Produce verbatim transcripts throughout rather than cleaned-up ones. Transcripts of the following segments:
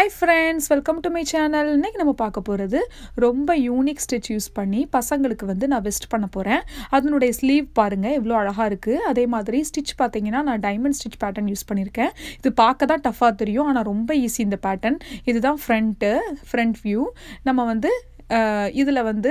Hi friends, welcome to my channel. இன்னைக்கு நம்ம பார்க்க போறது ரொம்ப யூனிக் ஸ்டிட்ச் யூஸ் பண்ணி பசங்களுக்கு வந்து நான் வெஸ்ட் பண்ண போறேன். அதனுடைய ஸ்லீவ் பாருங்க இவ்ளோ அழகா இருக்கு. அதே மாதிரி ஸ்டிட்ச் பாத்தீங்கன்னா நான் டைமண்ட் ஸ்டிட்ச் பேட்டர்ன் யூஸ் பண்ணிருக்கேன். இது பார்க்கதா டஃபா தெரியும் ஆனா ரொம்ப ஈஸி இந்த பேட்டர்ன். இதுதான் ஃப்ரண்ட் ஃப்ரண்ட் வியூ. நம்ம வந்து இதுல வந்து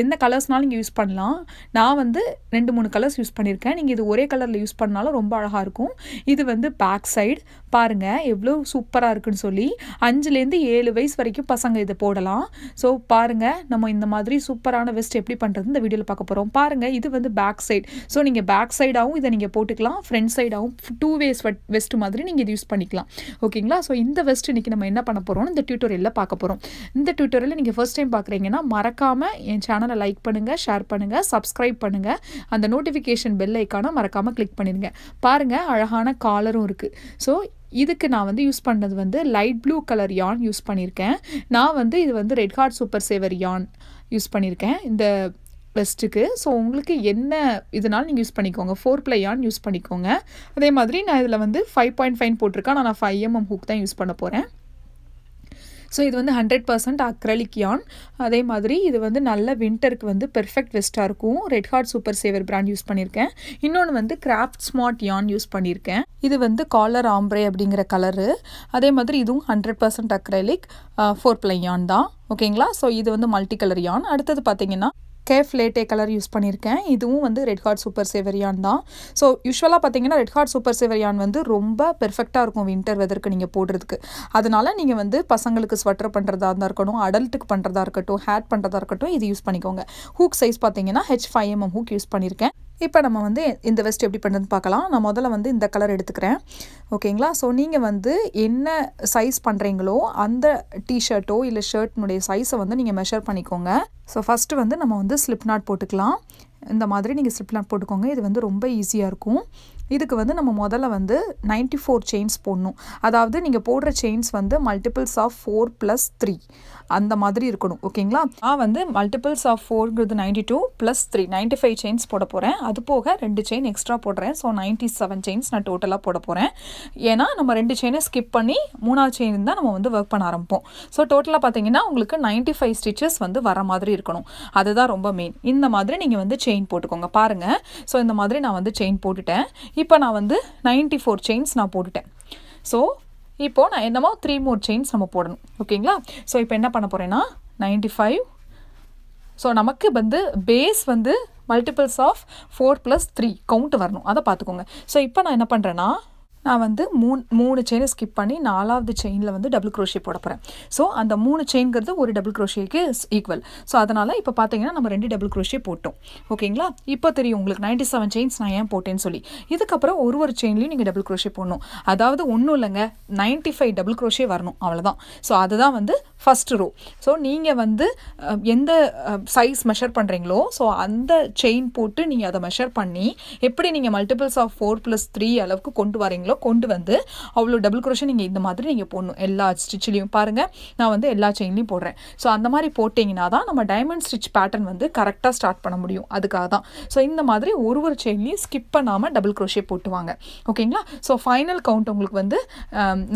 என்ன கலர்ஸ்னாலும் யூஸ் பண்ணலாம். நான் வந்து ரெண்டு மூணு கலர்ஸ் யூஸ் பண்ணிருக்கேன். நீங்க இது ஒரே கலர்ல யூஸ் பண்ணாலும் ரொம்ப அழகா இருக்கும். இது வந்து பேக் சைடு பாருங்க எவ்வளவு சூப்பரா இருக்குன்னு சொல்லி அஞ்சுல இருந்து ஏழு வயசு வரைக்கும் பசங்க இத போடலாம். சோ பாருங்க நம்ம இந்த மாதிரி சூப்பரான வெஸ்ட் எப்படி பண்றது இந்த வீடியோல பார்க்க போறோம். பாருங்க இது வந்து பேக் சைடு. சோ நீங்க பேக் சைடாவும் இத நீங்க போட்டுக்கலாம், ஃப்ரண்ட் சைடாவும் டூ வேஸ் வெஸ்ட் மாதிரி நீங்க இது யூஸ் பண்ணிக்கலாம். ஓகேங்களா? சோ இந்த வெஸ்ட் இன்னைக்கு நம்ம என்ன பண்ண போறோம் இந்த டியூட்டோரியல்ல பார்க்க போறோம். இந்த டியூட்டோரியல்ல நீங்க ஃபர்ஸ்ட் டைம் பார்க்கறீங்கன்னா மறக்காம சேனலை லைக் பண்ணுங்க, ஷேர் பண்ணுங்க, சப்ஸ்கிரைப் பண்ணுங்க, அந்த நோட்டிஃபிகேஷன் பெல் ஐகானை மறக்காம கிளிக் பண்ணிடுங்க. பாருங்க அழகான காலரும் இருக்கு. ஸோ இதுக்கு நான் வந்து யூஸ் பண்ணது வந்து light blue colour yarn use பண்ணியிருக்கேன். நான் வந்து இது வந்து ரெட் ஹார்ட் சூப்பர் சேவர் யான் யூஸ் பண்ணியிருக்கேன் இந்த வெஸ்ட்டுக்கு. ஸோ உங்களுக்கு என்ன இதனால நீங்கள் யூஸ் பண்ணிக்கோங்க. ஃபோர் ப்ளை யான் யூஸ் பண்ணிக்கோங்க. அதே மாதிரி நான் இதில் வந்து ஃபைவ் பாயிண்ட் ஃபைவ் போட்டிருக்கேன். நான் நான் ஃபைவ் எம்எம் ஹூக் தான் யூஸ் பண்ண போகிறேன். ஸோ இது வந்து ஹண்ட்ரட் பர்சன்ட் அக்ரலிக் யான். அதே மாதிரி இது வந்து நல்ல வின்டருக்கு வந்து பெர்ஃபெக்ட் வெஸ்ட்டாக இருக்கும். ரெட் ஹார்ட் சூப்பர் சேவர் பிராண்ட் யூஸ் பண்ணியிருக்கேன். இன்னொன்று வந்து கிராஃப்ட் ஸ்மார்ட் யான் யூஸ் பண்ணியிருக்கேன். இது வந்து காலர் ஆம்ப்ரே அப்படிங்கிற கலரு. அதே மாதிரி இதுவும் hundred percent acrylic four ply yarn தான். ஓகேங்களா? ஸோ இது வந்து மல்டி கலர் யான். அடுத்தது பார்த்தீங்கன்னா கேஃப் லேட்டே கலர் யூஸ் பண்ணியிருக்கேன். இதுவும் வந்து ரெட் ஹார்ட் சூப்பர் சேவர் யான் தான். ஸோ யூஸ்வலாக பார்த்தீங்கன்னா ரெட் ஹார்ட் சூப்பர் சேவர் யான் வந்து ரொம்ப பெர்ஃபெக்டாக இருக்கும் வின்டர் வெதருக்கு நீங்கள் போடுறதுக்கு. அதனால் நீங்கள் வந்து பசங்களுக்கு ஸ்வெட்டர் பண்ணுறதா இருந்தால் இருக்கட்டும், அடல்ட்டுக்கு பண்ணுறதா இருக்கட்டும், ஹேட் பண்ணுறதா இருக்கட்டும், இது யூஸ் பண்ணிக்கோங்க. ஹூக் சைஸ் பார்த்தீங்கன்னா H five MM hook use பண்ணியிருக்கேன். இப்போ நம்ம வந்து இந்த வெஸ்ட் எப்படி பண்ணுறதுன்னு பார்க்கலாம். நான் முதல்ல வந்து இந்த கலர் எடுத்துக்கிறேன். ஓகேங்களா? ஸோ நீங்கள் வந்து என்ன சைஸ் பண்ணுறீங்களோ அந்த டிஷர்ட்டோ இல்லை ஷர்ட்னுடைய சைஸை வந்து நீங்கள் மெஷர் பண்ணிக்கோங்க. ஸோ ஃபஸ்ட்டு வந்து நம்ம வந்து ஸ்லிப் நாட் போட்டுக்கலாம். இந்த மாதிரி நீங்கள் ஸ்லிப் நாட் போட்டுக்கோங்க. இது வந்து ரொம்ப ஈஸியாக இருக்கும். இதுக்கு வந்து நம்ம முதல்ல வந்து நைன்டி ஃபோர் செயின்ஸ் போடணும். அதாவது நீங்கள் போடுற செயின்ஸ் வந்து multiples of four plus three அந்த மாதிரி இருக்கணும். ஓகேங்களா? நான் வந்து மல்டிபிள்ஸ் ஆஃப் ஃபோர்ங்கிறது ninety two plus three ninety five chains போட போகிறேன். அது போக ரெண்டு செயின் எக்ஸ்ட்ரா போடுறேன். ஸோ நைன்டி செவன் செயின்ஸ் நான் டோட்டலாக போட போகிறேன். ஏன்னா நம்ம ரெண்டு செயினை ஸ்கிப் பண்ணி மூணாவது செயின் தான் நம்ம வந்து ஒர்க் பண்ண ஆரம்பிப்போம். ஸோ டோட்டலாக பார்த்தீங்கன்னா உங்களுக்கு நைன்டி ஃபைவ் ஸ்டிச்சஸ் வந்து வர மாதிரி இருக்கணும். அதுதான் ரொம்ப மெயின். இந்த மாதிரி நீங்கள் வந்து செயின் போட்டுக்கோங்க. பாருங்கள். ஸோ இந்த மாதிரி நான் வந்து செயின் போட்டுட்டேன். இப்போ நான் வந்து நைன்டி ஃபோர் செயின்ஸ் நான் போட்டுட்டேன். ஸோ இப்போது நான் என்னமோ த்ரீ மோர் செயின்ஸ் நம்ம போடணும். ஓகேங்களா? ஸோ இப்போ என்ன பண்ண போகிறேன்னா நைன்டி ஃபைவ். ஸோ நமக்கு வந்து பேஸ் வந்து multiples of four plus three count வரணும். அதை பார்த்துக்கோங்க. ஸோ இப்போ நான் என்ன பண்ணுறேன்னா நான் வந்து மூணு மூணு செயினை ஸ்கிப் பண்ணி நாலாவது செயினில் வந்து டபுள் க்ரோஷே போட போகிறேன். ஸோ அந்த மூணு செயின்கிறது ஒரு டபுள் க்ரோஷேக்கு ஈக்குவல். ஸோ அதனால் இப்போ பார்த்தீங்கன்னா நம்ம ரெண்டு டபுள் க்ரோஷே போட்டோம். ஓகேங்களா? இப்போ தெரியும் உங்களுக்கு நைன்டி செவன் செயின்ஸ் நான் ஏன் போட்டேன்னு சொல்லி. இதுக்கப்புறம் ஒரு ஒரு செயின்லையும் நீங்கள் டபுள் க்ரோஷே போடணும். அதாவது ஒன்றும் இல்லைங்க, நைன்டி ஃபைவ் டபுள் க்ரோஷே வரணும். அவ்வளோதான். ஸோ அதுதான் வந்து ஃபஸ்ட்டு ரோ. ஸோ நீங்கள் வந்து எந்த சைஸ் மெஷர் பண்ணுறீங்களோ ஸோ அந்த செயின் போட்டு நீங்கள் அதை மெஷர் பண்ணி எப்படி நீங்கள் multiples of four plus three அளவுக்கு கொண்டு வரீங்களோ கொண்டு வந்து அவ்வளோ டபுள் குரோஷே நீங்கள் இந்த மாதிரி நீங்கள் போடணும். எல்லா ஸ்டிச்சிலையும் பாருங்கள் நான் வந்து எல்லா செயின்லையும் போடுறேன். ஸோ அந்த மாதிரி போட்டிங்கன்னா தான் நம்ம டைமண்ட் ஸ்டிச் பேட்டர்ன் வந்து கரெக்டாக ஸ்டார்ட் பண்ண முடியும். அதுக்காக தான். ஸோ இந்த மாதிரி ஒரு ஒரு செயின்லையும் ஸ்கிப் பண்ணாமல் டபுள் குரோஷே போட்டுவாங்க. ஓகேங்களா? ஸோ ஃபைனல் கவுண்ட் உங்களுக்கு வந்து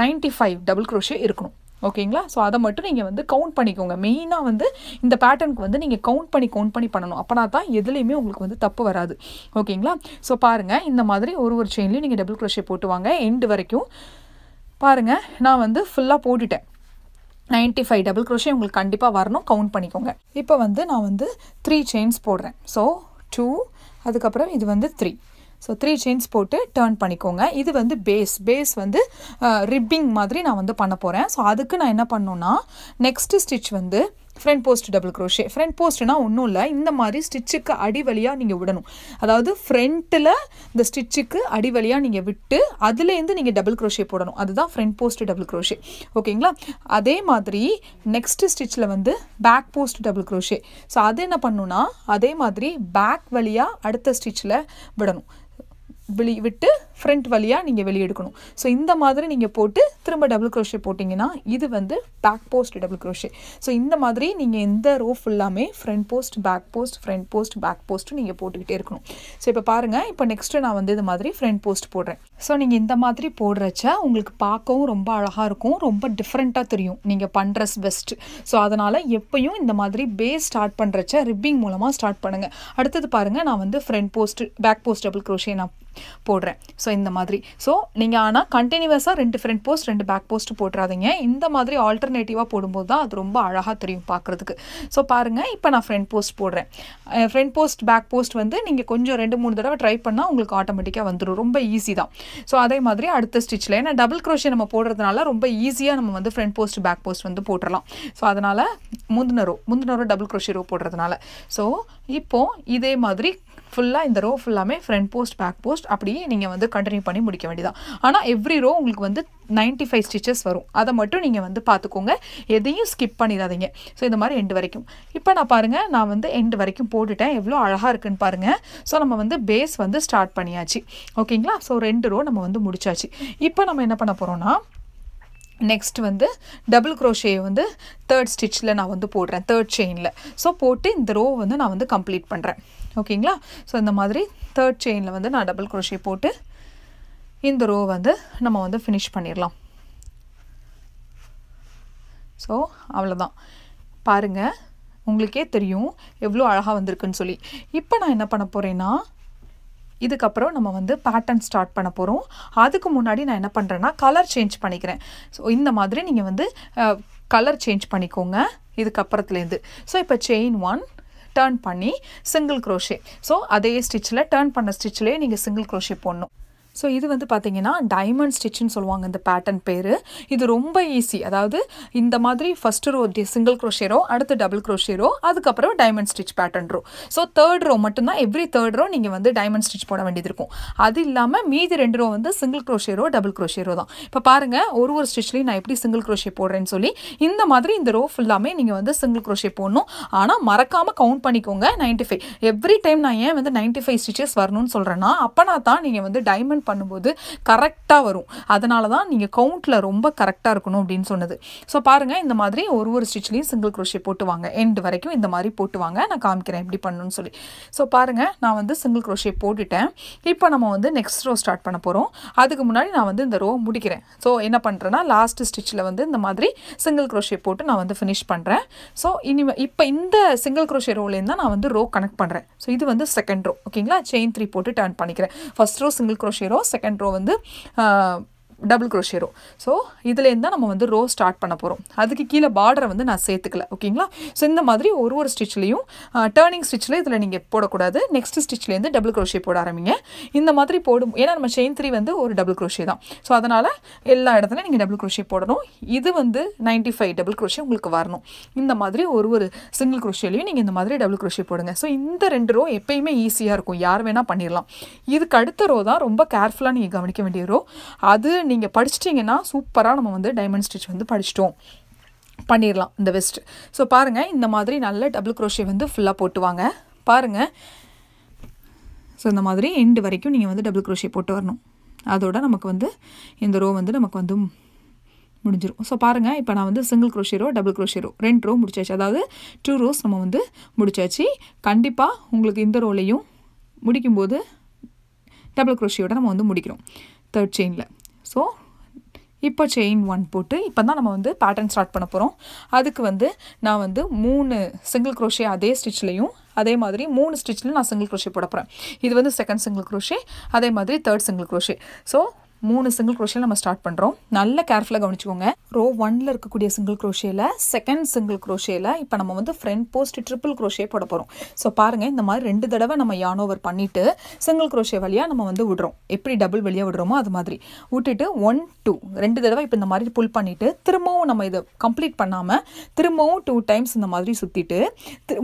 நைன்டி ஃபைவ் டபுள் குரோஷே இருக்கணும். ஓகேங்களா? ஸோ அதை மட்டும் நீங்கள் வந்து கவுண்ட் பண்ணிக்கோங்க. மெயினாக வந்து இந்த பேட்டர்னுக்கு வந்து நீங்கள் கவுண்ட் பண்ணி கவுண்ட் பண்ணி பண்ணணும். அப்போனா தான் எதுலேயுமே உங்களுக்கு வந்து தப்பு வராது. ஓகேங்களா? ஸோ பாருங்கள் இந்த மாதிரி ஒரு ஒரு செயின்லையும் நீங்கள் டபுள் க்ரோஷே போட்டுவாங்க எண்டு வரைக்கும். பாருங்கள் நான் வந்து ஃபுல்லாக போட்டுட்டேன். நைன்ட்டி ஃபைவ் டபுள் க்ரோஷே உங்களுக்கு கண்டிப்பாக வரணும். கவுண்ட் பண்ணிக்கோங்க. இப்போ வந்து நான் வந்து த்ரீ செயின்ஸ் போடுறேன். ஸோ டூ, அதுக்கப்புறம் இது வந்து த்ரீ. ஸோ த்ரீ செயின்ஸ் போட்டு டேர்ன் பண்ணிக்கோங்க. இது வந்து பேஸ் பேஸ் வந்து ரிப்பிங் மாதிரி நான் வந்து பண்ண போகிறேன். ஸோ அதுக்கு நான் என்ன பண்ணணுன்னா நெக்ஸ்ட்டு ஸ்டிச் வந்து front post double crochet. Front போஸ்ட்னா ஒன்றும் இல்லை, இந்த மாதிரி ஸ்டிச்சுக்கு அடி வழியாக நீங்கள் விடணும். அதாவது ஃப்ரண்ட்டில் இந்த ஸ்டிச்சுக்கு அடி வழியாக நீங்கள் விட்டு அதுலேருந்து நீங்கள் டபுள் க்ரோஷே போடணும். அதுதான் ஃப்ரண்ட் போஸ்ட் டபுள் க்ரோஷே. ஓகேங்களா? அதே மாதிரி நெக்ஸ்ட்டு ஸ்டிச்சில் வந்து back post double crochet. So அது என்ன பண்ணுன்னா அதே மாதிரி பேக் வழியாக அடுத்த ஸ்டிச்சில் விடணும். விழி விட்டு front valiya neenga veli edukanum so indha maadhiri neenga potu thirumba double crochet potingina idu vandu back post double crochet so indha maadhiri neenga endha row fullame front post back post front post back post neenga potukitte irukanum so ipo paarenga ipo next na vandu indha maadhiri front post podren so neenga indha maadhiri podracha ungalku paakavum romba alaga irukum romba different ah theriyum neenga pandras best so adanal eppayum indha maadhiri base start pandracha ribbing moolama start panunga adutha paarenga na vandu front post back post double crochet na podren so indha maadhiri so neenga ana continuous ah rendu front post rendu back post podradinga indha maadhiri alternative ah podumbodhu da adu romba alaga theriyum paakradhukku so paarenga ipo na front post podren uh, front post back post vandu neenga konja rendu moonu thadava try panna ungalku automatically vandru romba easy da so adhe maadhiri adutha stitch la ena double crochet nama podradhanaala romba easy ah nama vandu front post back post vandu podralam so adanal mundna row mundna row double crochet row podradhanaala so ipo idhe maadhiri fulla indha row fullame front post back post அப்படியே நீங்க வந்து continue பண்ணி முடிக்க வேண்டியதா ஆனா every row உங்களுக்கு வந்து ninety-five stitches வரும் அத மட்டும் நீங்க வந்து பாத்துக்கோங்க எதையும் ஸ்கிப் பண்ணிராதீங்க சோ இந்த மாதிரி எண்ட் வரைக்கும் இப்போ நான் பாருங்க நான் வந்து எண்ட் வரைக்கும் போட்டுட்டேன் எவ்வளவு அழகா இருக்குன்னு பாருங்க சோ நம்ம வந்து பேஸ் வந்து ஸ்டார்ட் பண்ணியாச்சு ஓகேங்களா சோ ரெண்டு ரோ நம்ம வந்து முடிச்சாச்சு இப்போ நம்ம என்ன பண்ண போறோம்னா next வந்து double crochet வந்து third stitch ல நான் வந்து போடுறேன் third chain ல சோ போட்டு இந்த ரோ வந்து நான் வந்து கம்ப்ளீட் பண்றேன் ஓகேங்களா சோ இந்த மாதிரி third chain ல வந்து நான் double crochet போட்டு இந்த ரோ வந்து நம்ம வந்து finish பண்ணிரலாம் சோ அவ்வளவுதான் பாருங்க உங்களுக்கே தெரியும் எவ்வளவு அழகா வந்திருக்குன்னு சொல்லி இப்போ நான் என்ன பண்ண போறேன்னா இதுக்கு அப்புறம் நம்ம வந்து பேட்டர்ன் ஸ்டார்ட் பண்ண போறோம் அதுக்கு முன்னாடி நான் என்ன பண்றேன்னா கலர் சேஞ்ச் பண்ணிக்கிறேன் சோ இந்த மாதிரி நீங்க வந்து கலர் சேஞ்ச் பண்ணிக்கோங்க இதுக்கு அப்புறத்துல இருந்து சோ இப்போ chain one turn பண்ணி single crochet சோ அதே ஸ்டிட்ச்ல turn பண்ண ஸ்டிட்ச்லயே நீங்க single crochet போடணும் சோ இது வந்து பாத்தீங்கன்னா டைமண்ட் ஸ்டிட்ச் னு சொல்வாங்க இந்த பேட்டர்ன் பேரு இது ரொம்ப ஈஸி அதாவது இந்த மாதிரி first row single crochet row அடுத்து டபுள் crochet ரோ அதுக்கு அப்புறம் diamond stitch pattern row so third row மட்டும் தான் எவ்ரி थर्ड ரோ நீங்க வந்து டைமண்ட் ஸ்டிட்ச் போட வேண்டியது இருக்கும் அது இல்லாம மீதி ரெண்டு ரோ வந்து single crochet row double crochet row தான் இப்ப பாருங்க ஒரு ஒரு ஸ்டிட்ச்லயும் நான் இப்படி சிங்கிள் crochet போடுறேன்னு சொல்லி இந்த மாதிரி இந்த ரோ ஃபுல்லாமே நீங்க வந்து சிங்கிள் crochet போடணும் ஆனா மறக்காம கவுண்ட் பண்ணிக்கோங்க ninety-five எவ்ரி டைம் நான் ஏன் வந்து ninety-five ஸ்டிட்சஸ் வரணும்னு சொல்றேன்னா அப்பனா தான் நீங்க வந்து டைமண்ட் பண்ணும்போது கரெக்ட்டா வரும் அதனால தான் நீங்க கவுண்ட்ல ரொம்ப கரெக்ட்டா இருக்கணும் அப்படினு சொன்னது சோ பாருங்க இந்த மாதிரி ஒரு ஒரு ஸ்டிட்ச்லயும் சிங்கிள் crochet போட்டுவாங்க எண்ட் வரைக்கும் இந்த மாதிரி போட்டுவாங்க நான் காமிக்கிறேன் எப்படி பண்ணனும்னு சொல்லி சோ பாருங்க நான் வந்து சிங்கிள் crochet போட்டுட்டேன் இப்போ நம்ம வந்து நெக்ஸ்ட் ரோ ஸ்டார்ட் பண்ண போறோம் அதுக்கு முன்னாடி நான் வந்து இந்த ரோ முடிக்கிறேன் சோ என்ன பண்றேன்னா லாஸ்ட் ஸ்டிட்ச்ல வந்து இந்த மாதிரி சிங்கிள் crochet போட்டு நான் வந்து finish பண்றேன் சோ இப்போ இந்த சிங்கிள் crochet ரோல இருந்து நான் வந்து ரோ கனெக்ட் பண்றேன் சோ இது வந்து செகண்ட் ரோ ஓகேங்களா chain three போட்டு டர்ன் பண்ணிக்கிறேன் first row single crochet row second row வந்து டபுள் crochet ரோ சோ இதிலே இருந்தா நம்ம வந்து ரோ ஸ்டார்ட் பண்ண போறோம் அதுக்கு கீழ பார்டர் வந்து நான் சேர்த்துக்கல ஓகேங்களா சோ இந்த மாதிரி ஒரு ஒரு ஸ்டிட்ச்லயும் டர்னிங் ஸ்டிட்ச்ல இதல நீங்க போட கூடாது நெக்ஸ்ட் ஸ்டிட்ச்ல இருந்து டபுள் crochet போட ஆரம்பிங்க இந்த மாதிரி போடும் ஏனா நம்ம chain three வந்து ஒரு டபுள் crochet தான் சோ அதனால எல்லா இடத்துல நீங்க டபுள் crochet போடணும் இது வந்து ninety-five டபுள் crochet உங்களுக்கு வரணும் இந்த மாதிரி ஒரு ஒரு சிங்கிள் crochetலயும் நீங்க இந்த மாதிரி டபுள் crochet போடுங்க சோ இந்த ரெண்டு ரோ எப்பயுமே ஈஸியா இருக்கும் யார் வேணா பண்ணிரலாம் இதுக்கு அடுத்த ரோ தான் ரொம்ப கேர்ஃபுல்லா நீங்க கவனிக்க வேண்டிய ரோ அது நீங்க படிச்சிட்டீங்கன்னா சூப்பரா நம்ம வந்து டைமண்ட் ஸ்டிட்ச் வந்து படிச்சிட்டோம் பண்ணிரலாம் இந்த வெஸ்ட் சோ பாருங்க இந்த மாதிரி நல்ல டபுள் crochet வந்து ஃபுல்லா போட்டுவாங்க பாருங்க சோ இந்த மாதிரி எண்ட் வரைக்கும் நீங்க வந்து டபுள் crochet போட்டு வரணும் அதோட நமக்கு வந்து இந்த ரோ வந்து நமக்கு வந்து முடிஞ்சிரும் சோ பாருங்க இப்போ நான் வந்து single crochet row double crochet row ரெண்டு ரோ முடிச்சாச்சு அதாவது two rows நம்ம வந்து முடிச்சாச்சு கண்டிப்பா உங்களுக்கு இந்த ரோலயும் முடிக்கும்போது டபுள் crochet ஓட நம்ம வந்து முடிக்கிறோம் third chain ல சோ இப்போ chain one போட்டு இப்போ தான் நம்ம வந்து பேட்டர்ன் ஸ்டார்ட் பண்ண போறோம் அதுக்கு வந்து நான் வந்து மூணு சிங்கிள் crochet அதே ஸ்டிட்ச்லயும் அதே மாதிரி மூணு ஸ்டிட்ச்ல நான் சிங்கிள் crochet போட போறேன் இது வந்து செகண்ட் சிங்கிள் crochet அதே மாதிரி third சிங்கிள் crochet சோ மூணு சிங்கிள் crochet நம்ம ஸ்டார்ட் பண்றோம் நல்ல கேர்ஃபுல்லா கவனிச்சுக்கோங்க ரோ one ல இருக்க கூடிய சிங்கிள் crochet ல செகண்ட் சிங்கிள் crochet ல இப்போ நம்ம வந்து ஃப்ரண்ட் போஸ்ட் ட்ரிபிள் crochet போட போறோம் சோ பாருங்க இந்த மாதிரி ரெண்டு தடவை நம்ம yarn over பண்ணிட்டு சிங்கிள் crochet வழியா நம்ம வந்து விடுறோம் எப்படி டபுள் வழியா விடுறோமோ அது மாதிரி விட்டுட்டு one two ரெண்டு தடவை இப்போ இந்த மாதிரி புல் பண்ணிட்டு திரும்பவும் நம்ம இத கம்ப்ளீட் பண்ணாம திரும்பவும் two டைம்ஸ் இந்த மாதிரி சுத்திட்டு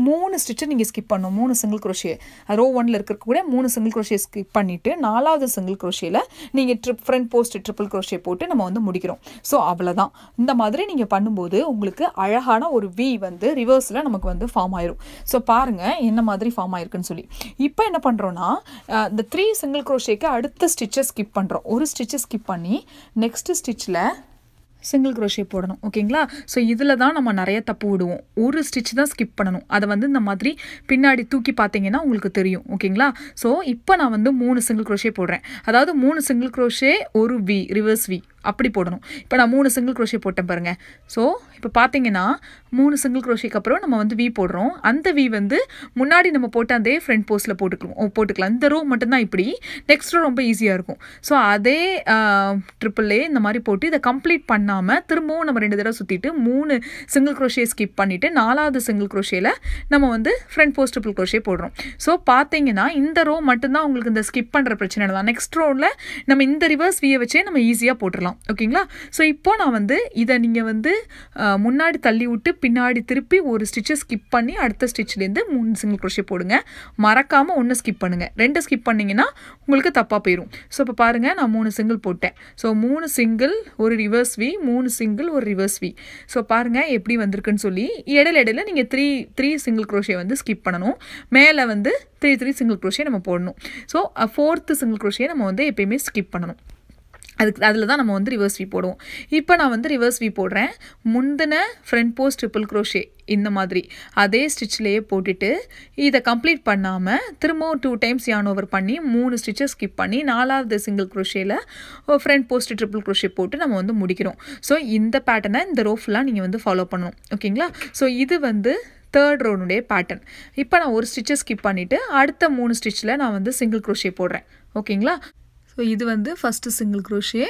மூணு ஸ்டிட்ச் நீங்க ஸ்கிப் பண்ணனும் மூணு சிங்கிள் crochet ரோ one ல இருக்க கூடிய மூணு சிங்கிள் crochet ஸ்கிப் பண்ணிட்டு நானாவது சிங்கிள் crochet ல நீங்க trip front post triple crochet போட்டு நம்ம வந்து முடிக்கிறோம் சோ அவ்வளவுதான் இந்த மாதிரி நீங்க பண்ணும்போது உங்களுக்கு அழகான ஒரு V வந்து ரிவர்ஸ்ல நமக்கு வந்து ஃபார்ம் ஆயிரும் சோ பாருங்க என்ன மாதிரி ஃபார்ம் ஆயிருக்குன்னு சொல்லி இப்போ என்ன பண்றோம்னா the three single crochets அடுத்த stitch skip பண்றோம் ஒரு stitch skip பண்ணி next stitchல single crochet போடணும் ஓகேங்களா சோ இதுல தான் நம்ம நிறைய தப்பு விடுவோம் ஒரு ஸ்டிட்ச் தான் ஸ்கிப் பண்ணனும் அது வந்து இந்த மாதிரி பின்னாடி தூக்கி பாத்தீங்கன்னா உங்களுக்கு தெரியும் ஓகேங்களா சோ இப்போ நான் வந்து மூணு single crochet போடுறேன் அதாவது மூணு single crochet ஒரு V reverse V அப்படி போடணும் இப்போ நான் மூணு single crochet போட்டேன் பாருங்க சோ இப்போ பாத்தீங்கன்னா மூணு single crochet க்கு அப்புறம் நம்ம வந்து V போடுறோம் அந்த V வந்து முன்னாடி நம்ம போட்ட அதே ஃப்ரண்ட் போஸ்ட்ல போட்டுக்கலாம் போட்டுக்கலாம் இந்த ரோ மட்டும் தான் இப்படி நெக்ஸ்ட் ரோ ரொம்ப ஈஸியா இருக்கும் சோ அதே ட்ரிபிள் ஏ இந்த மாதிரி போட்டு இத கம்ப்ளீட் பண்ணாம திரும்பவும் நம்ம ரெண்டு தடவை சுத்திட்டு மூணு single crochet ஸ்கிப் பண்ணிட்டு நாலாவது single crochetல நம்ம வந்து ஃப்ரண்ட் போஸ்ட் ட்ரிபிள் crochet போடுறோம் சோ பாத்தீங்கன்னா இந்த ரோ மட்டும் தான் உங்களுக்கு இந்த ஸ்கிப் பண்ற பிரச்சனை தான் நெக்ஸ்ட் ரோல நம்ம இந்த ரிவர்ஸ் V வெச்சே நம்ம ஈஸியா போட்டுறலாம் ஓகேங்களா சோ இப்போ நான் வந்து இத நீங்க வந்து முன்னாடி தள்ளி விட்டு பின்னாடி திருப்பி ஒரு ஸ்டிட்ச் ஸ்கிப் பண்ணி அடுத்த ஸ்டிட்ச்ல இருந்து மூணு single crochet போடுங்க மறக்காம ஒண்ணு ஸ்கிப் பண்ணுங்க ரெண்டு ஸ்கிப் பண்ணீங்கன்னா உங்களுக்கு தப்பா போயிடும் சோ இப்ப பாருங்க நான் மூணு single போட்டேன் சோ மூணு single ஒரு ரிவர்ஸ் V மூணு single ஒரு ரிவர்ஸ் V சோ பாருங்க எப்படி வந்திருக்குன்னு சொல்லி இடையில இடையில நீங்க three three single crochet வந்து ஸ்கிப் பண்ணனும் மேலே வந்து three three single crochet நம்ம போடணும் சோ fourth single crochet நம்ம வந்து எப்பவுமே ஸ்கிப் பண்ணனும் அதுக்கு அதுல தான் நம்ம வந்து ரிவர்ஸ் V போடுவோம் இப்போ நான் வந்து ரிவர்ஸ் V போடுறேன் முந்தின ஃப்ரண்ட் போஸ்ட் ட்ரிபிள் crochet இந்த மாதிரி அதே ஸ்டிட்ச்லயே போட்டுட்டு இத கம்ப்ளீட் பண்ணாம திரும்ப two டைம்ஸ் yarn over பண்ணி மூணு ஸ்டிட்சஸ் ஸ்கிப் பண்ணி நாலாவது single crochetல ஃப்ரண்ட் போஸ்ட் ட்ரிபிள் crochet போட்டு நம்ம வந்து முடிக்கிறோம் சோ இந்த பேட்டர்னை இந்த ரோ ஃபுல்லா நீங்க வந்து ஃபாலோ பண்ணனும் ஓகேங்களா சோ இது வந்து third row உடைய pattern இப்போ நான் ஒரு ஸ்டிட்சஸ் ஸ்கிப் பண்ணிட்டு அடுத்த மூணு ஸ்டிட்ச்ல நான் வந்து single crochet போடுறேன் ஓகேங்களா So, this is the first single crochet,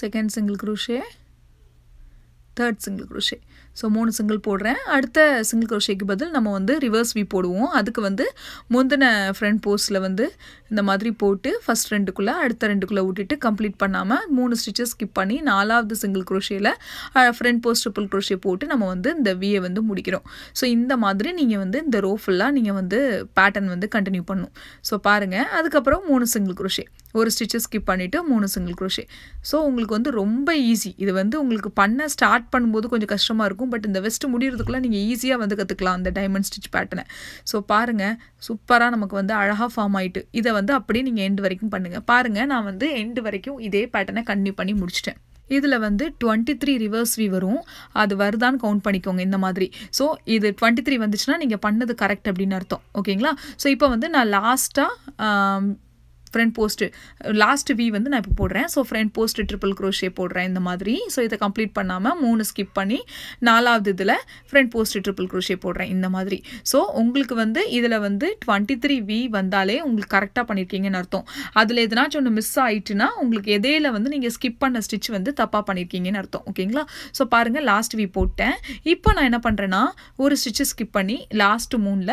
second single crochet, third single crochet. So, three single போடுறேன் அடுத்த single crochet க்கு பதில் நம்ம வந்து reverse V போடுவோம் அதுக்கு வந்து முந்தின front postல வந்து இந்த மாதிரி போட்டு first ரெண்டுக்குள்ள அடுத்த ரெண்டுக்குள்ள ஊட்டிட்டு கம்ப்ளீட் பண்ணாம மூணு stitches skip பண்ணி நாலாவது single crochetல front post triple crochet போட்டு நம்ம வந்து இந்த V ஐ வந்து முடிக்கிறோம் சோ இந்த மாதிரி நீங்க வந்து இந்த row ஃபுல்லா நீங்க வந்து pattern வந்து continue பண்ணனும் சோ பாருங்க அதுக்கு அப்புறம் மூணு single crochet ஒரு stitches skip பண்ணிட்டு மூணு single crochet சோ உங்களுக்கு வந்து ரொம்ப ஈஸி இது வந்து உங்களுக்கு பண்ண ஸ்டார்ட் பண்ணும்போது கொஞ்சம் கஷ்டமா இருக்கும் But in the west முடியிறதுக்குள்ள நீங்க ஈஸியா வந்து கத்துக்கலாம் அந்த diamond stitch pattern சோ பாருங்க சூப்பரா நமக்கு வந்து அழகா ஃபார்ம் ஆயிட்டு இத வந்து அப்படியே நீங்க end வரைக்கும் பண்ணுங்க பாருங்க நான் வந்து end வரைக்கும் இதே pattern-ஐ கண்டினியூ பண்ணி முடிச்சிட்டேன் இதுல வந்து twenty-three reverse V வரும் அது வருதான்னு கவுண்ட் பண்ணிக்கோங்க இந்த மாதிரி சோ இது twenty-three வந்துச்சுனா நீங்க பண்ணது கரெக்ட் அப்படினு அர்த்தம் ஓகேங்களா சோ இப்போ வந்து நான் லாஸ்டா Front post last V வந்து நான் இப்ப போடுறேன் so front post triple crochet போடுறேன் இந்த மாதிரி சோ இத கம்ப்ளீட் பண்ணாம மூணு skip பண்ணி நாலாவது இதுல front post triple crochet போடுறேன் இந்த மாதிரி சோ உங்களுக்கு வந்து இதுல வந்து twenty-three V வந்தாலே உங்களுக்கு கரெக்ட்டா பண்ணிருக்கீங்கன்னு அர்த்தம் அதுல எதனாச்சும் ஒன்னு மிஸ் ஆயிட்டுனா உங்களுக்கு எதேல வந்து நீங்க skip பண்ண stitch வந்து தப்பா பண்ணிருக்கீங்கன்னு அர்த்தம் ஓகேங்களா சோ பாருங்க last V போட்டேன் இப்போ நான் என்ன பண்றேனா ஒரு stitch skip பண்ணி last மூணுல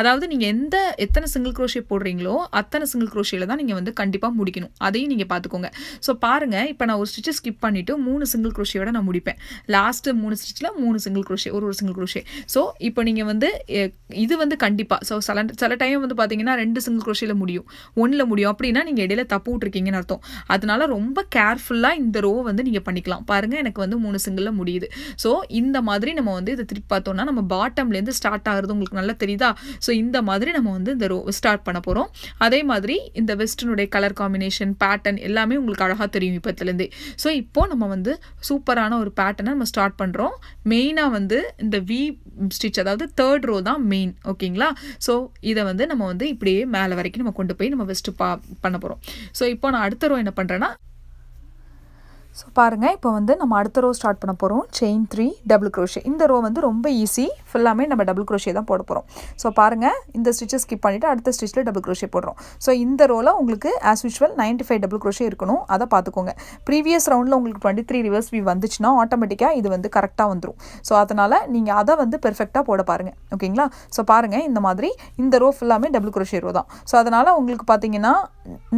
அதாவது நீங்க எந்த எத்தனை single crochet போடுறீங்களோ அத்தனை single crochetல தான் நீங்க வந்து கண்டிப்பா முடிக்கணும் அதையும் நீங்க பாத்துக்கோங்க சோ பாருங்க இப்போ நான் ஒரு ஸ்டிட்ச் ஸ்கிப் பண்ணிட்டு மூணு single crochetயோட நான் முடிப்பேன் லாஸ்ட் மூணு ஸ்டிட்ச்ல மூணு single crochet ஒரு ஒரு single crochet சோ இப்போ நீங்க வந்து இது வந்து கண்டிப்பா சோ சில டைம் வந்து பாத்தீங்கன்னா ரெண்டு single crochetல முடியும் ஒண்ணுல முடியும் அப்படினா நீங்க இடையில தப்பு விட்டுருக்கீங்கன்னு அர்த்தம் அதனால ரொம்ப கேர்ஃபுல்லா இந்த ரோ வந்து நீங்க பண்ணிக்கலாம் பாருங்க எனக்கு வந்து மூணு singleல முடியுது சோ இந்த மாதிரி நம்ம வந்து இத திருப்பி பார்த்தோம்னா நம்ம பாட்டம்ல இருந்து ஸ்டார்ட் ஆகுறது உங்களுக்கு நல்லா தெரியுதா சோ இந்த மாதிரி நம்ம வந்து இந்த ரோ ஸ்டார்ட் பண்ண போறோம் அதே மாதிரி இந்த வெஸ்டர்னுடைய கலர் காம்பினேஷன் பேட்டர்ன் எல்லாமே உங்களுக்கு அழகா தெரியும் இப்பத்துல இருந்து சோ இப்போ நம்ம வந்து சூப்பரான ஒரு பேட்டர்னை நம்ம ஸ்டார்ட் பண்றோம் மெயினா வந்து இந்த V ஸ்டிட்ச் அதாவது third row தான் மெயின் ஓகேங்களா சோ இத வந்து நம்ம வந்து இப்படியே மேல வரைக்கும் நம்ம கொண்டு போய் நம்ம வெஸ்ட் பண்ண போறோம் சோ இப்போ நான் அடுத்த ரோ என்ன பண்றேனா சோ பாருங்க இப்போ வந்து நம்ம அடுத்த ரோ ஸ்டார்ட் பண்ண போறோம் chain three double crochet இந்த ரோ வந்து ரொம்ப ஈஸி ஃபுல்லாமே நம்ம double crochet தான் போட போறோம் சோ பாருங்க இந்த ஸ்டிட்ச் ஸ்கிப் பண்ணிட்டு அடுத்த ஸ்டிட்ச்ல double crochet போடுறோம் சோ இந்த ரோல உங்களுக்கு as usual ninety-five double crochet இருக்கணும் அத பாத்துக்கோங்க previous roundல உங்களுக்கு twenty-three reverse V வந்துச்சுனா ஆட்டோமேட்டிக்கா இது வந்து கரெக்ட்டா வந்துரும் சோ அதனால நீங்க அத வந்து பெர்ஃபெக்ட்டா போட பாருங்க ஓகேங்களா சோ பாருங்க இந்த மாதிரி இந்த ரோ ஃபுல்லாமே double crochet ரோ தான் சோ அதனால உங்களுக்கு பாத்தீங்கன்னா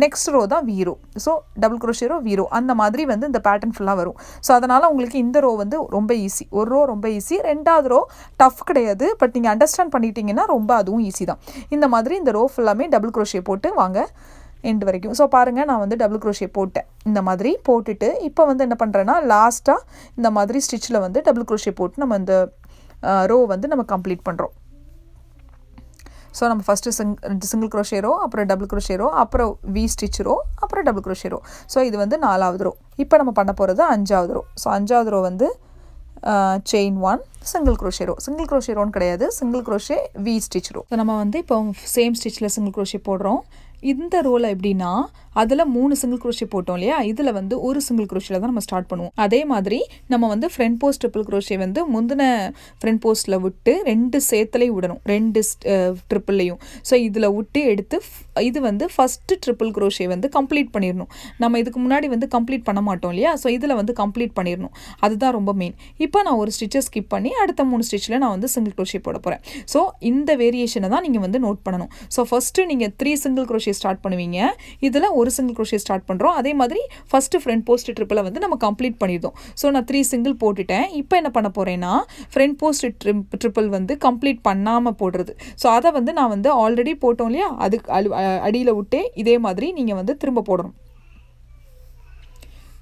next row தான் V row சோ double crochet row V row அந்த மாதிரி வந்து இந்த pattern full-ஆ வரும் சோ அதனால உங்களுக்கு இந்த ரோ வந்து ரொம்ப ஈஸி ஒரு ரோ ரொம்ப ஈஸி இரண்டாவது ரோ டஃப் கிடையாது பட் நீங்க அண்டர்ஸ்டாண்ட் பண்ணிட்டீங்கன்னா ரொம்ப அதுவும் ஈஸி தான் இந்த மாதிரி இந்த ரோ ஃபுல்லாமே டபுள் crochet போட்டு வாங்க end varaikum. So parunga na vandu double crochet poten indha madri potittu ipo vandu enna pandrena last ah indha madri stitch la vandu double crochet potu nam andha row vandu nam complete pandrom. So we first single crochet row, double crochet row, V stitch row, double crochet row. So this is the fourth row. Now we will do the fifth row. So fifth row is uh, chain one, single crochet row. Single crochet row is single crochet V stitch row. So we will do the same stitch la single crochet. இந்த ரோல எப்படினா அதுல மூணு single crochet போட்டோம் இல்லையா இதுல வந்து ஒரு சிங்கிள் crochetல தான் நம்ம ஸ்டார்ட் பண்ணுவோம் அதே மாதிரி நம்ம வந்து फ्रंट போஸ்ட் ட்ரிபிள் crochet வந்து முந்தின फ्रंट போஸ்ட்ல விட்டு ரெண்டு சேத்தலை விடணும் ரெண்டு ட்ரிபிள்லயும் சோ இதுல விட்டு எடுத்து இது வந்து ஃபர்ஸ்ட் ட்ரிபிள் crochet வந்து கம்ப்ளீட் பண்ணிரணும் நம்ம இதுக்கு முன்னாடி வந்து கம்ப்ளீட் பண்ண மாட்டோம் இல்லையா சோ இதுல வந்து கம்ப்ளீட் பண்ணிரணும் அதுதான் ரொம்ப மெயின் இப்போ நான் ஒரு ஸ்டிட்ச் ஸ்கிப் பண்ணி அடுத்த மூணு ஸ்டிட்ச்ல நான் வந்து சிங்கிள் crochet போட போறேன் சோ இந்த வேரியேஷனை தான் நீங்க வந்து நோட் பண்ணனும் சோ ஃபர்ஸ்ட் நீங்க three சிங்கிள் crochet start பண்ணுவீங்க இதல ஒரு single crochet start பண்றோம் அதே மாதிரி first front post triple வந்து நம்ம complete பண்ணிரோம் சோ நான் three single போட்டுட்டேன் இப்போ என்ன பண்ண போறேன்னா front post triple வந்து complete பண்ணாம போடுறது சோ அத வந்து நான் வந்து ஆல்ரெடி போட்டோம் இல்லையா அது அடியில விட்டு இதே மாதிரி நீங்க வந்து திரும்ப போடணும்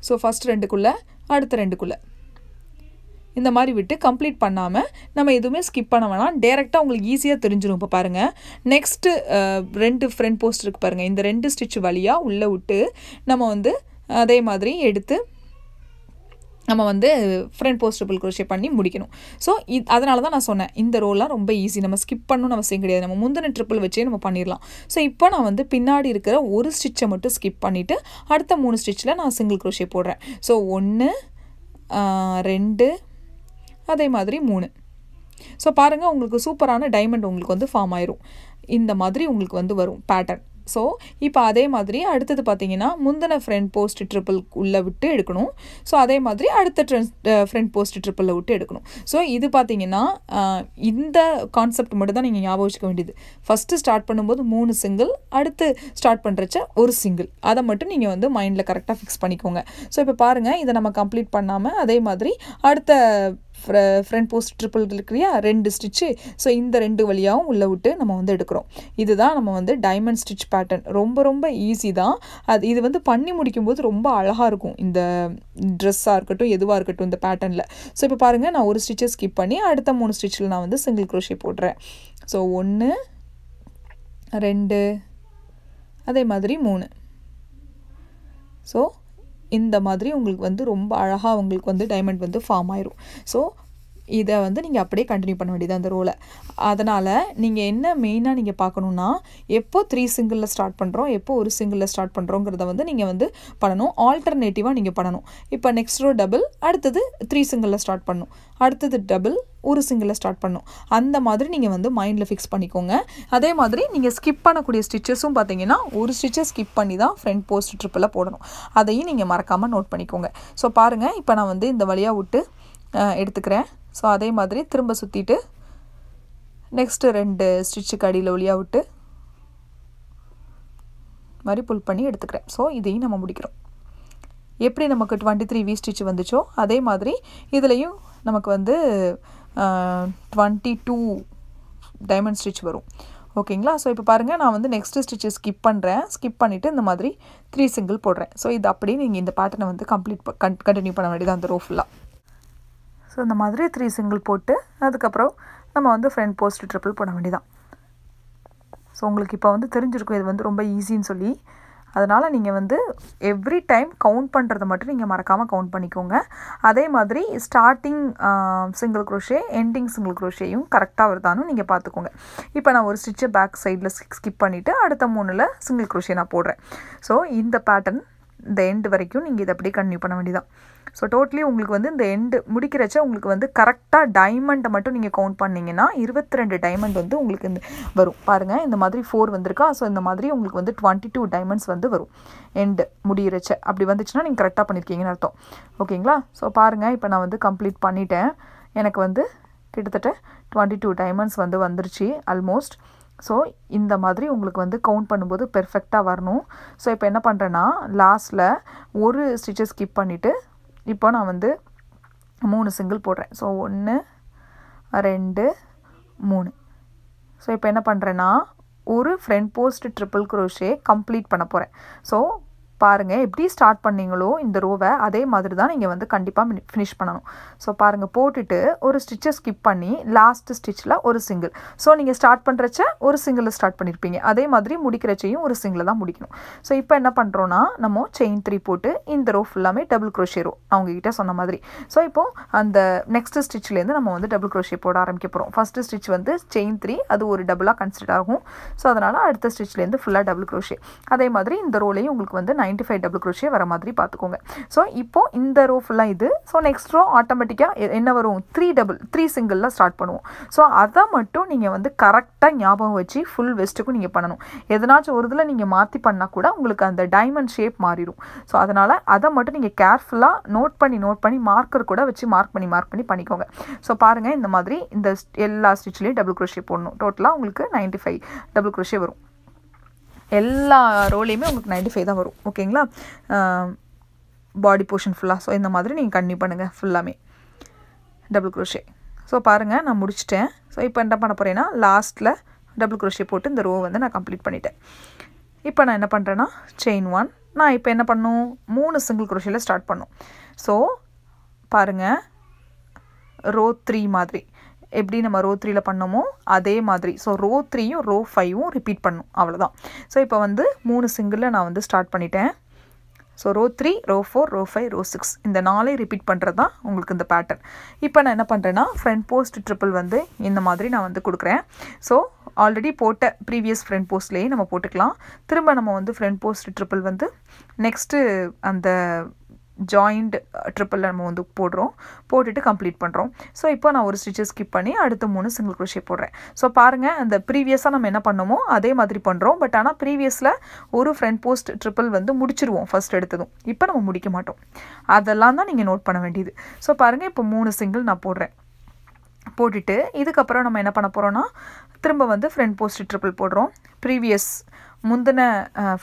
சோ first ரெண்டுக்குள்ள அடுத்து ரெண்டுக்குள்ள இந்த மாதிரி விட்டு கம்ப்ளீட் பண்ணாம நம்ம எதுமே ஸ்கிப் பண்ண வேணாம் डायरेक्टली உங்களுக்கு ஈஸியா தெரிஞ்சிரும் இப்ப பாருங்க நெக்ஸ்ட் ரெண்டு ஃப்ரண்ட் போஸ்ட் இருக்கு பாருங்க இந்த ரெண்டு ஸ்டிட்ச் வழியா உள்ள விட்டு நம்ம வந்து அதே மாதிரி எடுத்து நம்ம வந்து ஃப்ரண்ட் போஸ்ட் ட்ரிபிள் crochet பண்ணி முடிக்கணும் சோ அதனால தான் நான் சொன்னேன் இந்த ரோல ரொம்ப ஈஸி நம்ம skip பண்ணனும் அவசியம் கிடையாது நம்ம முந்தின ட்ரிபிள் வெச்சே நம்ம பண்ணிரலாம் சோ இப்போ நான் வந்து பின்னாடி இருக்கிற ஒரு ஸ்டிட்சை மட்டும் skip பண்ணிட்டு அடுத்த மூணு ஸ்டிட்ச்ல நான் single crochet போடுறேன் சோ one two அதே மாதிரி three சோ பாருங்க உங்களுக்கு சூப்பரான டைமண்ட் உங்களுக்கு வந்து ஃபார்ம் ஆயிரும் இந்த மாதிரி உங்களுக்கு வந்து வரும் பேட்டர்ன் சோ இப்போ அதே மாதிரி அடுத்து பாத்தீங்கன்னா முந்தின ஃப்ரண்ட் போஸ்ட் ட்ரிபிள் உள்ள விட்டு எடுக்கணும் சோ அதே மாதிரி அடுத்த ஃப்ரண்ட் போஸ்ட் ட்ரிபிள்ல விட்டு எடுக்கணும் சோ இது பாத்தீங்கன்னா இந்த கான்செப்ட் மட்டும் தான் நீங்க ஞாபகம் வச்சுக்க வேண்டியது ஃபர்ஸ்ட் ஸ்டார்ட் பண்ணும்போது மூணு சிங்கிள் அடுத்து ஸ்டார்ட் பண்றச்ச ஒரு சிங்கிள் அத மட்டும் நீங்க வந்து மைண்ட்ல கரெக்ட்டா ஃபிக்ஸ் பண்ணிக்கோங்க சோ இப்போ பாருங்க இத நம்ம கம்ப்ளீட் பண்ணாம அதே மாதிரி அடுத்த front post triple இருக்குறியா ரெண்டு stitch சோ இந்த ரெண்டு வழியாவும் உள்ள விட்டு நம்ம வந்து எடுக்கறோம் இதுதான் நம்ம வந்து diamond stitch pattern ரொம்ப ரொம்ப ஈஸி தான் இது வந்து பண்ணி முடிக்கும்போது ரொம்ப அழகா இருக்கும் இந்த dress-ஆ இருக்கட்டும் எதுவா இருக்கட்டும் இந்த patternல சோ இப்போ பாருங்க நான் ஒரு stitch skip பண்ணி அடுத்த மூணு stitchல நான் வந்து single crochet போடுறேன் சோ one two அதே மாதிரி three சோ இந்த மாதிரி உங்களுக்கு வந்து ரொம்ப அழகா உங்களுக்கு வந்து டைமண்ட் வந்து ஃபார்ம் ஆயிரும் சோ இத வந்து நீங்க அப்படியே கண்டினியூ பண்ண வேண்டியது அந்த ரோல அதனால நீங்க என்ன மெயினா நீங்க பார்க்கணும்னா எப்போ three சிங்கிள்ல ஸ்டார்ட் பண்றோம் எப்போ ஒரு சிங்கிள்ல ஸ்டார்ட் பண்றோம்ங்கறத வந்து நீங்க வந்து பண்ணனும் ஆல்டர்னேட்டிவா நீங்க பண்ணனும் இப்போ நெக்ஸ்ட் ரோ டபுள் அடுத்து three சிங்கிள்ல ஸ்டார்ட் பண்ணனும் அடுத்து டபுள் ஒரு சிங்கிள்ல ஸ்டார்ட் பண்ணனும் அந்த மாதிரி நீங்க வந்து மைண்ட்ல ஃபிக்ஸ் பண்ணிக்கோங்க அதே மாதிரி நீங்க ஸ்கிப் பண்ண கூடிய ஸ்டிட்சஸும் பாத்தீங்கன்னா ஒரு ஸ்டிட்சை ஸ்கிப் பண்ணி தான் ஃப்ரண்ட் போஸ்ட் ட்ரிபிள்ல போடணும் அதையும் நீங்க மறக்காம நோட் பண்ணிக்கோங்க சோ பாருங்க இப்போ நான் வந்து இந்த வழியா விட்டு எடுத்துக்கறேன் சோ அதே மாதிரி திரும்ப சுத்திட்டு நெக்ஸ்ட் ரெண்டு ஸ்டிட்ச் கடியில ஒளியா விட்டு மாதிரி புல் பண்ணி எடுத்துக்கறேன் சோ இதையும் நம்ம முடிக்கிறோம் எப்படி நமக்கு twenty-three V stitch வந்துச்சோ அதே மாதிரி இதுலயும் நமக்கு வந்து twenty-two diamond stitch வரும் ஓகேங்களா சோ இப்போ பாருங்க நான் வந்து next stitch skip பண்றேன் skip பண்ணிட்டு இந்த மாதிரி three single போடுறேன் சோ இது அப்படியே நீங்க இந்த பேட்டர்னை வந்து கம்ப்ளீட் கண்டினியூ பண்ண வேண்டியது அந்த ரோ ஃபுல்லா சோ இந்த மாதிரி three single போட்டு அதுக்கு அப்புறம் நம்ம வந்து ஃப்ரண்ட் போஸ்ட் ட்ரிபிள் போட வேண்டியதான் சோ உங்களுக்கு இப்போ வந்து தெரிஞ்சிருக்கும் இது வந்து ரொம்ப ஈஸின்னு சொல்லி அதனால நீங்க வந்து எவ்ரி டைம் கவுண்ட் பண்றத மட்டும் நீங்க மறக்காம கவுண்ட் பண்ணிக்கோங்க அதே மாதிரி starting single crochet ending single crochetயும் கரெக்ட்டா வருதான்னு நீங்க பாத்துக்கோங்க இப்போ நான் ஒரு ஸ்டிட்ச் பேக் சைடுல ஸ்கிப் பண்ணிட்டு அடுத்த மூணுல single crochet நான் போடுறேன் சோ இந்த பேட்டர்ன் இந்த end வரைக்கும் நீங்க இத அப்படியே கண்டினியூ பண்ண வேண்டியதான் So totally உங்களுக்கு வந்து இந்த end முடிக்கிறச்ச உங்களுக்கு வந்து கரெக்ட்டா டைமண்ட் மட்டும் நீங்க கவுண்ட் பண்ணீங்கனா twenty-two டைமண்ட் வந்து உங்களுக்கு வரும் பாருங்க இந்த மாதிரி four வந்திருக்கா சோ இந்த மாதிரி உங்களுக்கு வந்து twenty-two டைமண்ட்ஸ் வந்து வரும் end முடிறச்ச அப்படி வந்துச்சுனா நீங்க கரெக்ட்டா பண்ணிருக்கீங்கன்னு அர்த்தம் ஓகேங்களா சோ பாருங்க இப்போ நான் வந்து கம்ப்ளீட் பண்ணிட்டேன் எனக்கு வந்து கிட்டத்தட்ட twenty-two டைமண்ட்ஸ் வந்து வந்திருச்சு ஆல்மோஸ்ட் சோ இந்த மாதிரி உங்களுக்கு வந்து கவுண்ட் பண்ணும்போது பெர்ஃபெக்ட்டா வரணும் சோ இப்போ என்ன பண்றேன்னா லாஸ்ட்ல ஒரு ஸ்டிட்ச் ஸ்கிப் பண்ணிட்டு இப்போ நான் வந்து three single போடுறேன் so one two three so இப்போ என்ன பண்றேன்னா ஒரு front post triple crochet complete பண்ண போறேன். So பாருங்க எப்படி ஸ்டார்ட் பண்ணீங்களோ இந்த ரோவை அதே மாதிரி தான் நீங்க வந்து கண்டிப்பா finish பண்ணனும். சோ பாருங்க போட்டுட்டு ஒரு ஸ்டிட்ச் skip பண்ணி லாஸ்ட் ஸ்டிட்ச்ல ஒரு single. சோ நீங்க ஸ்டார்ட் பண்றச்ச ஒரு single ஸ்டார்ட் பண்ணிருப்பீங்க. அதே மாதிரி முடிக்கறச்சையும் ஒரு single தான் முடிக்கணும். சோ இப்போ என்ன பண்றோம்னா நம்ம செயின் three போட்டு இந்த ரோ ஃபுல்லாமே டபுள் crochet ரோ. அவங்க கிட்ட சொன்ன மாதிரி. சோ இப்போ அந்த நெக்ஸ்ட் ஸ்டிட்ச்ல இருந்து நம்ம வந்து டபுள் crochet போட ஆரம்பிக்க போறோம். ஃபர்ஸ்ட் ஸ்டிட்ச் வந்து செயின் three அது ஒரு டபுளா கன்சிடர் ஆகும். சோ அதனால அடுத்த ஸ்டிட்ச்ல இருந்து ஃபுல்லா டபுள் crochet. அதே மாதிரி இந்த ரோலயே உங்களுக்கு வந்து ninety-five double crochet வர மாதிரி பாத்துக்கோங்க. சோ இப்போ இந்த ரோ ஃபுல்லா இது. சோ நெக்ஸ்ட் ரோ ஆட்டோமேட்டிக்கா என்ன வரும்? three double three single ல ஸ்டார்ட் பண்ணுவோம். சோ அத மட்டும் நீங்க வந்து கரெக்ட்டா ஞாபகம் வச்சி ফুল வெஸ்ட்க்கு நீங்க பண்ணனும். எதனாச்சும் ஒருதுல நீங்க மாத்தி பண்ணா கூட உங்களுக்கு அந்த டைமண்ட் ஷேப் மாறிடும். சோ அதனால அத மட்டும் நீங்க கேர்ஃபுல்லா நோட் பண்ணி நோட் பண்ணி மார்க்கர் கூட வச்சி மார்க் பண்ணி மார்க் பண்ணி பண்ணிக்கோங்க. சோ பாருங்க இந்த மாதிரி இந்த எல்லா ஸ்டிட்ச்லயே டபுள் crochet போடணும். டோட்டலா உங்களுக்கு ninety-five double crochet வரும். எல்லா ரோலையுமே உங்களுக்கு ninety-five தான் வரும். ஓகேங்களா? பாடி போர்ஷன் ஃபுல்லா சோ இந்த மாதிரி நீங்க கண்டினியூ பண்ணுங்க ஃபுல்லாமே டபுள் crochet. சோ பாருங்க நான் முடிச்சிட்டேன். சோ இப்போ என்ன பண்ணப் போறேன்னா லாஸ்ட்ல டபுள் crochet போட்டு இந்த ரோ வந்து நான் கம்ப்ளீட் பண்ணிட்டேன். இப்போ நான் என்ன பண்றேன்னா chain one நான் இப்போ என்ன பண்ணனும்? மூணு single crochetல ஸ்டார்ட் பண்ணனும். சோ பாருங்க ரோ three மாதிரி எப்படி நம்ம ரோ three ல பண்ணோமோ அதே மாதிரி சோ ரோ three யும் ரோ five யும் ரிபீட் பண்ணனும் அவ்வளவுதான். சோ இப்போ வந்து மூணு சிங்கிள்ல நான் வந்து ஸ்டார்ட் பண்ணிட்டேன். So row three, row four, row five, row six இந்த நாளை ரிபீட் பண்றது தான் உங்களுக்கு இந்த பேட்டர்ன். இப்போ நான் என்ன பண்றேன்னா ஃப்ரண்ட் போஸ்ட் ட்ரிபிள் வந்து இந்த மாதிரி நான் வந்து குடுக்குறேன். சோ ஆல்ரெடி போட்ட previous front postலயே நம்ம போட்டுக்கலாம். திரும்ப நம்ம வந்து front post triple வந்து next அந்த joined triple நம்ம வந்து போடுறோம் போட்டுட்டு கம்ப்ளீட் பண்றோம். சோ இப்போ நான் ஒரு ஸ்டிட்ச் skip பண்ணி அடுத்து மூணு single crochet போடுறேன். சோ பாருங்க அந்த प्रीवियसா நம்ம என்ன பண்ணோமோ அதே மாதிரி பண்றோம். பட் ஆனா प्रीवियसல ஒரு front post triple வந்து முடிச்சிருவோம் ஃபர்ஸ்ட் எடுத்ததும். இப்போ நம்ம முடிக்க மாட்டோம். அதெல்லாம் தான் நீங்க நோட் பண்ண வேண்டியது. சோ பாருங்க இப்போ மூணு single நான் போடுறேன். போட்டுட்டு இதுக்கு அப்புறம் நம்ம என்ன பண்ணப் போறோம்னா திரும்ப வந்து front post triple போடுறோம். previous முந்தின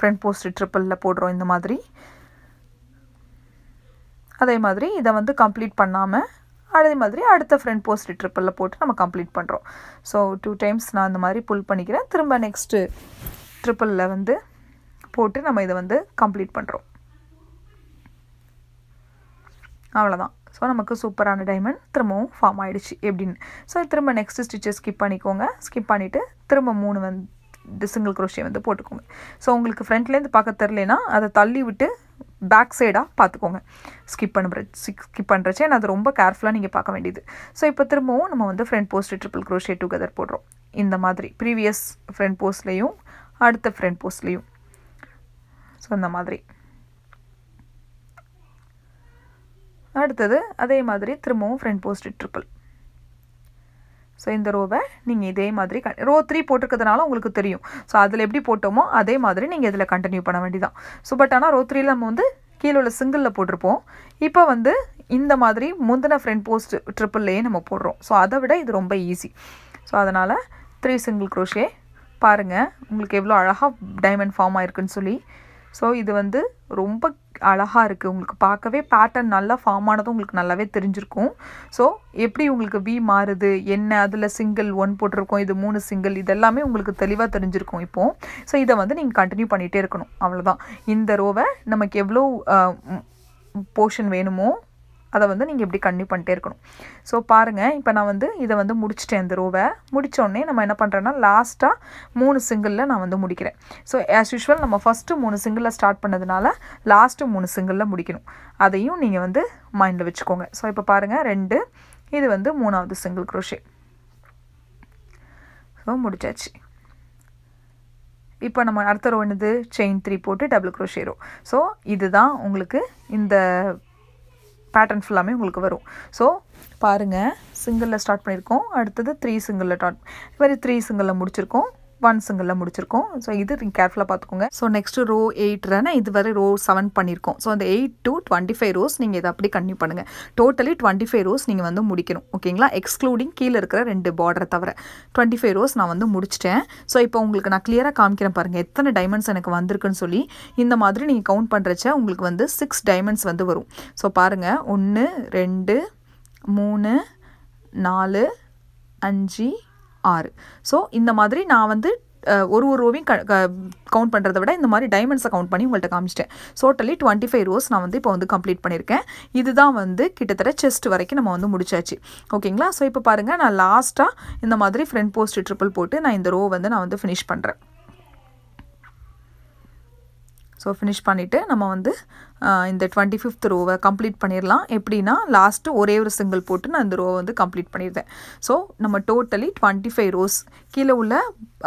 front post triple ல போடுறோம் இந்த மாதிரி. அதே மாதிரி இத வந்து கம்ப்ளீட் பண்ணாம அதே மாதிரி அடுத்த front post triple ல போட்டு நம்ம கம்ப்ளீட் பண்றோம். சோ two டைம்ஸ் நான் இந்த மாதிரி புல் பண்ணிக்கிறேன். திரும்ப நெக்ஸ்ட் triple ல வந்து போட்டு நம்ம இத வந்து கம்ப்ளீட் பண்றோம். அவ்வளவுதான். சோ நமக்கு சூப்பரான டைமண்ட் திரும்பவும் ஃபார்ம் ஆயிடுச்சு எப்படின்னு. சோ திரும்ப நெக்ஸ்ட் ஸ்டிட்ச் skip பண்ணிக்கோங்க. skip பண்ணிட்டு திரும்ப மூணு வந்து single crochet வந்து போட்டுக்கோங்க. சோ உங்களுக்கு ஃப்ரண்ட்ல இருந்து பார்க்க தெரியலனா அத தள்ளி விட்டு back side பாத்துக்கோங்க. skip பண்ண skip பண்றச்சே நான் அது ரொம்ப கேர்ஃபுல்லா நீங்க பார்க்க வேண்டியது. சோ இப்போ திரும்பவும் நம்ம வந்து front post triple crochet together போடுறோம். இந்த மாதிரி previous front postலயும் அடுத்த front postலயும் சோ இந்த மாதிரி அடுத்து அதே மாதிரி திரும்பவும் front post triple. சோ இந்த ரோவை நீங்க இதே மாதிரி ரோ three போட்டுக்கிறதுனால உங்களுக்கு தெரியும். சோ அதுல எப்படி போட்டோமோ அதே மாதிரி நீங்க இதல கண்டினியூ பண்ண வேண்டியதுதான். சோ பட் ஆனா ரோ three ல நம்ம வந்து கீழ உள்ள சிங்கிள்ல போட்டுறோம். இப்போ வந்து இந்த மாதிரி முந்தின front post triple லே நம்ம போடுறோம். சோ அத விட இது ரொம்ப ஈஸி. சோ அதனால three single crochet பாருங்க உங்களுக்கு எவ்வளவு அழகா டைமண்ட் ஃபார்ம் ஆயிருக்குன்னு சொல்லி. சோ இது வந்து ரொம்ப அழகா இருக்கு. உங்களுக்கு பார்க்கவே பேட்டர்ன் நல்லா ஃபார்ம் ஆனது உங்களுக்கு நல்லாவே தெரிஞ்சிருக்கும். சோ எப்படி உங்களுக்கு V மாறுது என்ன அதுல single one போட்டுறோம் இது மூணு single இதெல்லாம் உங்களுக்கு தெளிவா தெரிஞ்சிருக்கும் இப்போ. சோ இத வந்து நீங்க கண்டினியூ பண்ணிட்டே இருக்கணும் அவ்வளவுதான். இந்த ரோவை நமக்கு எவ்ளோ போர்ஷன் வேணுமோ அத வந்து நீங்க இப்படி கண்டினியூ பண்ணிட்டே இருக்கணும். சோ பாருங்க இப்போ நான் வந்து இத வந்து முடிச்சிட்டேன் இந்த ரோவை. முடிச்ச உடனே நம்ம என்ன பண்றேன்னா லாஸ்டா மூணு சிங்கிள்ல நான் வந்து முடிக்கிறேன். சோ as usual நம்ம ஃபர்ஸ்ட் மூணு சிங்கிள்ல ஸ்டார்ட் பண்ணதுனால லாஸ்ட் மூணு சிங்கிள்ல முடிக்கணும். அதையும் நீங்க வந்து மைண்ட்ல வெச்சுக்கோங்க. சோ இப்போ பாருங்க ரெண்டு இது வந்து மூணாவது single crochet. சோ முடிச்சாச்சு. இப்போ நம்ம அடுத்த ரோ என்னது chain three போட்டு double crochet ரோ. சோ இதுதான் உங்களுக்கு இந்த pattern full-ஆமே உங்களுக்கு வரும். சோ பாருங்க single-ல ஸ்டார்ட் பண்ணிருக்கோம். அடுத்து three single-ல டாட் இவரி three single-ல முடிச்சிருக்கோம். one single-ல முடிச்சிருக்கோம். சோ இது கேர்ஃபுல்லா பாத்துக்கோங்க. சோ நெக்ஸ்ட் ரோ eight ரன இதுவரை ரோ seven பண்ணிருக்கோம். சோ அந்த eight to twenty-five ரோஸ் நீங்க இத அப்படியே கண்டினியூ பண்ணுங்க. டோட்டலி twenty-five ரோஸ் நீங்க வந்து முடிக்கணும். ஓகேங்களா? எக்ஸ்க்ளூடிங் கீழ இருக்கிற ரெண்டு border தவிர twenty-five ரோஸ் நான் வந்து முடிச்சிட்டேன். சோ இப்போ உங்களுக்கு நான் கிளியரா காமிக்கிறேன் பாருங்க எத்தனை டைமண்ட்ஸ் எனக்கு வந்திருக்குன்னு சொல்லி. இந்த மாதிரி நீங்க கவுண்ட் பண்றச்ச உங்களுக்கு வந்து six டைமண்ட்ஸ் வந்து வரும். சோ பாருங்க one two three four five six. So இந்த மாதிரி நான் வந்து ஒரு ஒரு ரோவையும் கவுண்ட் பண்றதை விட இந்த மாதிரி டைமண்ட்ஸை கவுண்ட் பண்ணி உங்களுக்கு காமிச்சிட்டேன். டோட்டலி இருபத்தி ஐந்து ரோஸ் நான் வந்து இப்போ வந்து கம்ப்ளீட் பண்ணியிருக்கேன். இதுதான் வந்து கிட்டத்தட்ட செஸ்ட் வரைக்கும் நம்ம வந்து முடிச்சாச்சு. ஓகேங்களா? ஸோ இப்போ பாருங்கள், நான் லாஸ்ட்டாக இந்த மாதிரி ஃப்ரண்ட் போஸ்ட் ட்ரிபிள் போட்டு நான் இந்த ரோ வந்து நான் வந்து ஃபினிஷ் பண்ணுறேன். ஸோ ஃபினிஷ் பண்ணிவிட்டு நம்ம வந்து இந்த டுவெண்ட்டி ஃபிஃப்த் ரோவை கம்ப்ளீட் பண்ணிடலாம். எப்படின்னா, லாஸ்ட்டு ஒரே ஒரு சிங்கிள் போட்டு நான் இந்த ரோவை வந்து கம்ப்ளீட் பண்ணியிருந்தேன். ஸோ நம்ம டோட்டலி டுவெண்ட்டி ஃபைவ் ரோஸ் கீழே உள்ள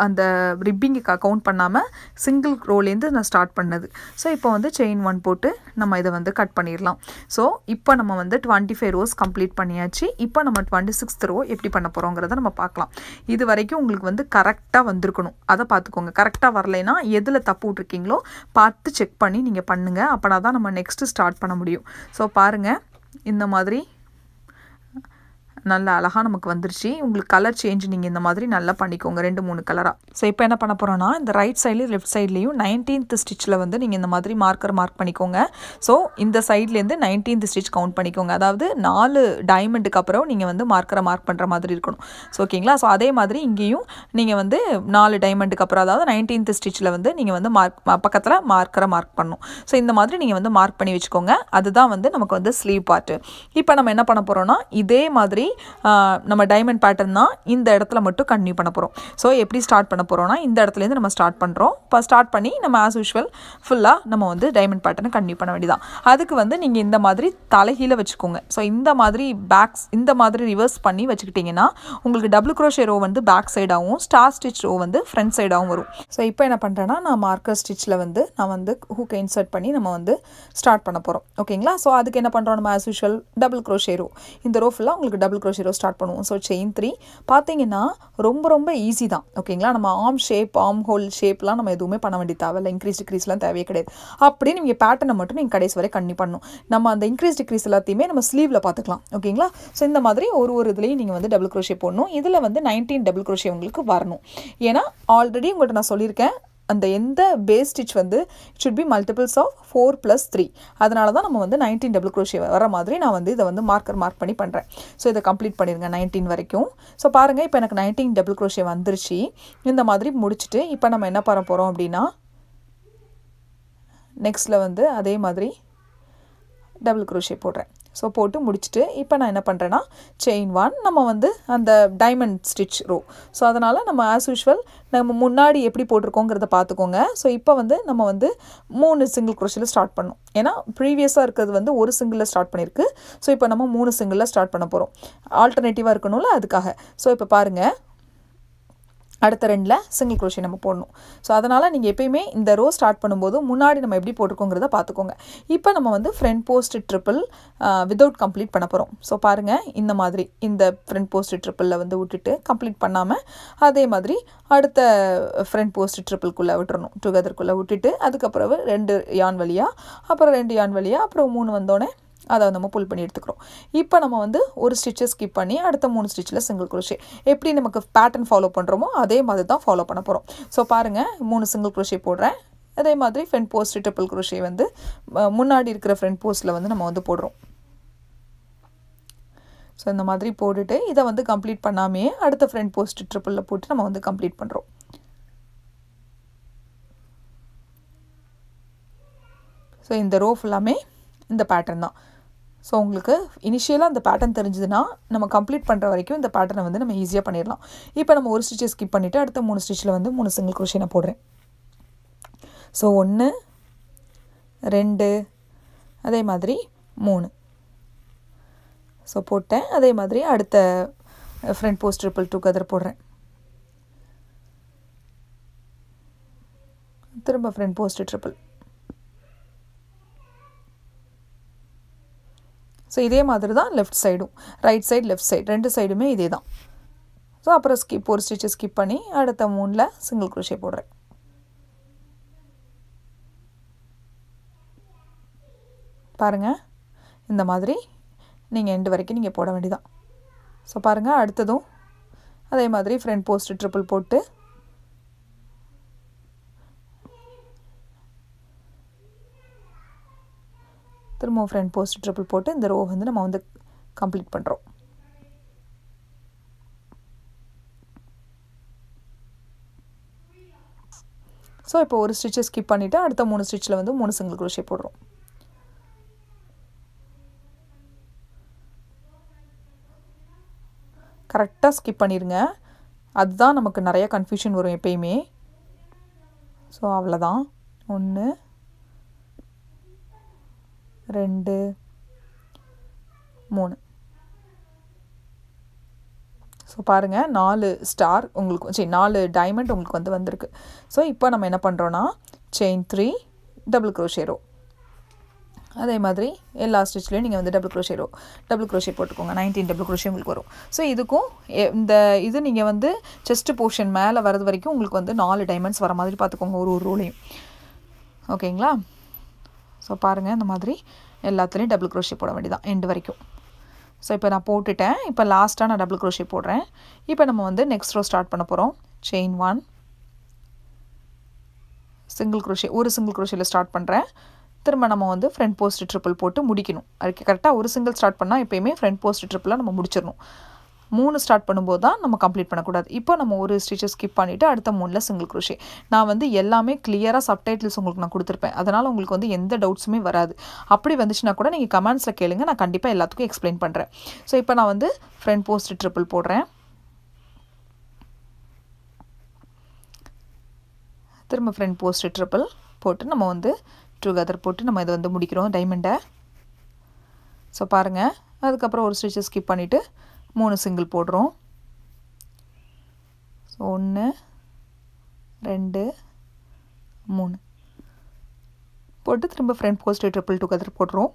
அந்த ரிப்பிங்கு கவுண்ட் பண்ணாமல் சிங்கிள் ரோலேருந்து நான் ஸ்டார்ட் பண்ணது. ஸோ இப்போ வந்து செயின் ஒன் போட்டு நம்ம இதை வந்து கட் பண்ணிடலாம். ஸோ இப்போ நம்ம வந்து டுவெண்ட்டி ஃபைவ் ரோஸ் கம்ப்ளீட் பண்ணியாச்சு. இப்போ நம்ம டுவெண்ட்டி சிக்ஸ்த் ரோ எப்படி பண்ண போகிறோங்கிறத நம்ம பார்க்கலாம். இது வரைக்கும் உங்களுக்கு வந்து கரெக்டாக வந்திருக்கணும், அதை பார்த்துக்கோங்க. கரெக்டாக வரலைன்னா எதில் தப்பு விட்டுருக்கீங்களோ பார்த்து செக் பண்ணி நீங்கள் பண்ணுங்கள். அப்படின்னா தான் நம்ம நெக்ஸ்ட்டு ஸ்டார்ட் பண்ண முடியும். ஸோ பாருங்கள், இந்த மாதிரி நல்ல அழகாக நமக்கு வந்துருச்சு. உங்களுக்கு கலர் சேஞ்ச் நீங்கள் இந்த மாதிரி நல்லா பண்ணிக்கோங்க, ரெண்டு மூணு கலராக. ஸோ இப்போ என்ன பண்ண போகிறோன்னா, இந்த ரைட் சைட்லேயும் லெஃப்ட் சைட்லேயும் நைன்டீன்த் ஸ்டிச்சில் வந்து நீங்கள் இந்த மாதிரி மார்க்கர் மார்க் பண்ணிக்கோங்க. ஸோ இந்த சைட்லேருந்து நைன்டீன்த் ஸ்டிச் கவுண்ட் பண்ணிக்கோங்க. அதாவது நாலு டைமண்டுக்கு அப்புறம் நீங்கள் வந்து மார்க்கரை மார்க் பண்ணுற மாதிரி இருக்கணும். ஸோ ஓகேங்களா? ஸோ அதே மாதிரி இங்கேயும் நீங்கள் வந்து நாலு டைமண்டுக்கு அப்புறம் அதாவது நைன்டீன்த் ஸ்டிச்சில் வந்து நீங்கள் வந்து மார்க் பக்கத்தில் மார்க்கரை மார்க் பண்ணணும். ஸோ இந்த மாதிரி நீங்கள் வந்து மார்க் பண்ணி வச்சுக்கோங்க. அதுதான் வந்து நமக்கு வந்து ஸ்லீவ் பார்ட்டு. இப்போ நம்ம என்ன பண்ண போகிறோன்னா, இதே மாதிரி நம்ம டைமண்ட் பேட்டர்ன் தான் இந்த இடத்துல மட்டும் கண்டினியூ பண்ண போகிறோம். ஸோ எப்படி ஸ்டார்ட் பண்ண போகிறோம்னா, இந்த இடத்துலேருந்து நம்ம ஸ்டார்ட் பண்ணுறோம். இப்போ ஸ்டார்ட் பண்ணி நம்ம ஆஸ் யூஷுவல் ஃபுல்லாக நம்ம வந்து டைமண்ட் பேட்டர்னை கண்டினியூ பண்ண வேண்டியதான். அதுக்கு வந்து நீங்கள் இந்த மாதிரி தலைகீழ வச்சுக்கோங்க. ஸோ இந்த மாதிரி பேக்ஸ் இந்த மாதிரி ரிவர்ஸ் பண்ணி வச்சுக்கிட்டிங்கன்னா உங்களுக்கு டபுள் க்ரோஷே ரோ வந்து பேக் சைடாகவும் ஸ்டார் ஸ்டிச் ரோ வந்து ஃப்ரண்ட் சைடாகவும் வரும். ஸோ இப்போ என்ன பண்ணுறேன்னா, நான் மார்க்கர் ஸ்டிச்சில் வந்து நான் வந்து ஹூக்கை இன்சர்ட் பண்ணி நம்ம வந்து ஸ்டார்ட் பண்ண போகிறோம். ஓகேங்களா? ஸோ அதுக்கு என்ன பண்ணுறோம், நம்ம as usual double crochet row இந்த ரோ ஃபுல்லாக உங்களுக்கு டபுள் க்ரோஷே ரோ ஸ்டார்ட் பண்ணுவோம். ஸோ செயின் த்ரீ பார்த்தீங்கன்னா ரொம்ப ரொம்ப ஈஸி தான். ஓகேங்களா? நம்ம ஆர்ம் ஷேப் ஆர்ம் ஹோல் ஷேப்லாம் நம்ம எதுவுமே பண்ண வேண்டிய தேவையில்லை. இன்க்ரீஸ் டிக்ரீஸ்லாம் தேவையே கிடையாது. அப்படியே நீங்கள் பேட்டர்னை மட்டும் நீங்கள் கடைசி வரை கண்டினியூ பண்ணணும். நம்ம அந்த இன்க்ரீஸ் டிக்ரீஸ் எல்லாத்தையுமே நம்ம ஸ்லீவில் பார்த்துக்கலாம். ஓகேங்களா? ஸோ இந்த மாதிரி ஒரு ஒரு இதுலேயும் நீங்கள் வந்து டபுள் க்ரோஷே போடணும். இதில் வந்து நைன்டீன் டபுள் க்ரோஷே உங்களுக்கு வரணும். ஏன்னா ஆல்ரெடி உங்கள்கிட்ட நான் சொல்லியிருக்கேன், அந்த எந்த பேஸ் ஸ்டிச் வந்து it should be multiples of four plus three. அதனால தான் நம்ம வந்து நைன்டீன் டபுள் க்ரோஷே வர மாதிரி நான் வந்து இதை வந்து மார்க்கர் மார்க் பண்ணி பண்ணுறேன். ஸோ இதை கம்ப்ளீட் பண்ணிடுங்க நைன்டீன் வரைக்கும். ஸோ பாருங்கள், இப்போ எனக்கு நைன்டீன் டபுள் க்ரோஷே வந்துருச்சு. இந்த மாதிரி முடிச்சுட்டு இப்போ நம்ம என்ன பண்ண போகிறோம் அப்படின்னா, நெக்ஸ்ட்டில் வந்து அதே மாதிரி டபுள் க்ரோஷே போடுறேன். ஸோ போட்டு முடிச்சுட்டு இப்போ நான் என்ன பண்ணுறேன்னா, செயின் ஒன் நம்ம வந்து அந்த டைமண்ட் ஸ்டிச் ரோ. ஸோ அதனால் நம்ம ஆஸ் யூஷுவல் நம்ம முன்னாடி எப்படி போட்டிருக்கோங்கிறத பார்த்துக்கோங்க. ஸோ இப்போ வந்து நம்ம வந்து மூணு சிங்கிள் க்ரோஷேல ஸ்டார்ட் பண்ணோம். ஏன்னா ப்ரீவியஸாக இருக்கிறது வந்து ஒரு சிங்கிளில் ஸ்டார்ட் பண்ணியிருக்கு. ஸோ இப்போ நம்ம மூணு சிங்கிளில் ஸ்டார்ட் பண்ண போகிறோம். ஆல்டர்னேட்டிவாக இருக்கணும்ல, அதுக்காக. ஸோ இப்போ பாருங்கள், அடுத்த ரெண்டில் சிங்கிள் க்ரோஷே நம்ம போடணும். ஸோ அதனால் நீங்கள் எப்பயுமே இந்த ரோ ஸ்டார்ட் பண்ணும்போது முன்னாடி நம்ம எப்படி போட்டிருக்கோங்கிறத பார்த்துக்கோங்க. இப்போ நம்ம வந்து front post triple without complete பண்ண போகிறோம். ஸோ பாருங்கள், இந்த மாதிரி இந்த ஃப்ரண்ட் போஸ்ட் ட்ரிபிளில் வந்து விட்டுட்டு கம்ப்ளீட் பண்ணாமல் அதே மாதிரி அடுத்த ஃப்ரண்ட் போஸ்ட் ட்ரிபிள்குள்ளே விட்டுறணும். டுகெதர்க்குள்ளே விட்டுட்டு அதுக்கப்புறம் ரெண்டு யான் வழியாக அப்புறம் ரெண்டு யான் வழியாக அப்புறம் மூணு வந்தோடனே அதை நம்ம புல் பண்ணி எடுத்துக்கிறோம். இப்போ நம்ம வந்து ஒரு ஸ்டிச்சை ஸ்கிப் பண்ணி அடுத்த மூணு ஸ்டிச்சில் சிங்கிள் க்ரோஷே. எப்படி நமக்கு பேட்டர்ன் ஃபாலோ பண்ணுறோமோ அதே மாதிரி தான் ஃபாலோ பண்ண போகிறோம். ஸோ பாருங்கள், மூணு சிங்கிள் க்ரோஷே போடுறேன். அதே மாதிரி ஃப்ரண்ட் போஸ்ட் ட்ரிபிள் க்ரோஷே வந்து முன்னாடி இருக்கிற ஃப்ரண்ட் போஸ்ட்டில் வந்து நம்ம வந்து போடுறோம். ஸோ இந்த மாதிரி போட்டுட்டு இதை வந்து கம்ப்ளீட் பண்ணாமே அடுத்த ஃப்ரண்ட் போஸ்ட் ட்ரிபிளில் போட்டு நம்ம வந்து கம்ப்ளீட் பண்ணுறோம். ஸோ இந்த ரோ ஃபுல்லாமே இந்த பேட்டர்ன் தான். ஸோ உங்களுக்கு இனிஷியலாக அந்த பேட்டர்ன் தெரிஞ்சதுன்னா நம்ம கம்ப்ளீட் பண்ணுற வரைக்கும் இந்த பேட்டர்னை வந்து நம்ம ஈஸியாக பண்ணிடலாம். இப்போ நம்ம ஒரு ஸ்டிச்சை ஸ்கிப் பண்ணிவிட்டு அடுத்த மூணு ஸ்டிச்சில் வந்து மூணு சிங்கிள் க்ரோஷே நான் போடுறேன். ஸோ ஒன்று ரெண்டு அதே மாதிரி மூணு. ஸோ போட்டேன். அதே மாதிரி அடுத்த ஃப்ரண்ட் போஸ்ட் ட்ரிபிள் டுகெதர் போடுறேன். திரும்ப ஃப்ரண்ட் போஸ்ட் ட்ரிபிள். ஸோ இதே மாதிரி தான் லெஃப்ட் சைடும் ரைட் சைடு லெஃப்ட் சைடு ரெண்டு சைடுமே இதே தான். ஸோ அப்புறம் ஸ்கிப் ஒரு ஸ்டிச்சை ஸ்கிப் பண்ணி அடுத்த மூணில் சிங்கிள் க்ரோஷே போடுறேன். பாருங்கள், இந்த மாதிரி நீங்கள் எண்டு வரைக்கும் நீங்கள் போட வேண்டியதான். ஸோ பாருங்கள், அடுத்ததும் அதே மாதிரி ஃப்ரண்ட் போஸ்ட் ட்ரிபிள் போட்டு திரும்ப ஃப்ரண்ட் போஸ்ட் ட்ரிபிள் போட்டு இந்த ரோ வந்து நம்ம வந்து கம்ப்ளீட் பண்ணுறோம். So இப்போ ஒரு stitch skip பண்ணிட்டு அடுத்த மூணு stitchல வந்து மூணு single crochet போடுறோம் கரெக்ட்டா skip பண்ணிருங்க அதுதான் நமக்கு நிறைய confusion வரும் எப்பயுமே சோ அவ்வளவுதான் one two three So பாருங்க four star உங்களுக்கு சரி four diamond உங்களுக்கு வந்து வந்திருக்கு சோ இப்போ நம்ம என்ன பண்றோம்னா chain three double crochet row அதே மாதிரி எல்லா ஸ்டிட்ச்லயே நீங்க வந்து double crochet row double crochet போட்டுக்கோங்க nineteen double crochet உங்களுக்கு வரும் சோ இதுக்கும் இந்த இது நீங்க வந்து chest portion மேல வரது வரைக்கும் உங்களுக்கு வந்து four diamonds வர மாதிரி பாத்துக்கோங்க ஒரு ஒரு ரோலயும் ஓகேங்களா சோ பாருங்க இந்த மாதிரி எல்லாத்துலயும் double crochet போட வேண்டியதா end வரைக்கும் So, now I put it last time I double crochet. Now we next row start chain one, single crochet. One single crochet start pandren. Then front post triple போட்டு முடிக்கணும். அதுக்கு கரெக்ட்டா ஒரு single start பண்ணா எப்பயுமே front post triple நம்ம முடிச்சிரணும். three start பண்ணும்போது தான் நம்ம கம்ப்ளீட் பண்ண கூடாது. இப்போ நம்ம ஒரு stitch skip பண்ணிட்டு அடுத்த three single crochet. நான் வந்து எல்லாமே clear-ஆ subtitles உங்களுக்கு நான் கொடுத்திருப்பேன். அதனால உங்களுக்கு வந்து எந்த doubts-உமே வராது. அப்படி வந்துச்சுனா கூட நீங்க comments-ல கேளுங்க. நான் கண்டிப்பா எல்லாத்துக்கும் explain பண்றேன். சோ இப்போ நான் வந்து front post triple போடுறேன். திரும்ப front post triple போட்டு நம்ம வந்து together போட்டு நம்ம இத வந்து முடிக்கிறோம் diamond-ஐ. சோ பாருங்க. அதுக்கு அப்புறம் ஒரு stitch skip பண்ணிட்டு three single போடுறோம் சோ one two three போட்டு திரும்ப front post triple together போடுறோம்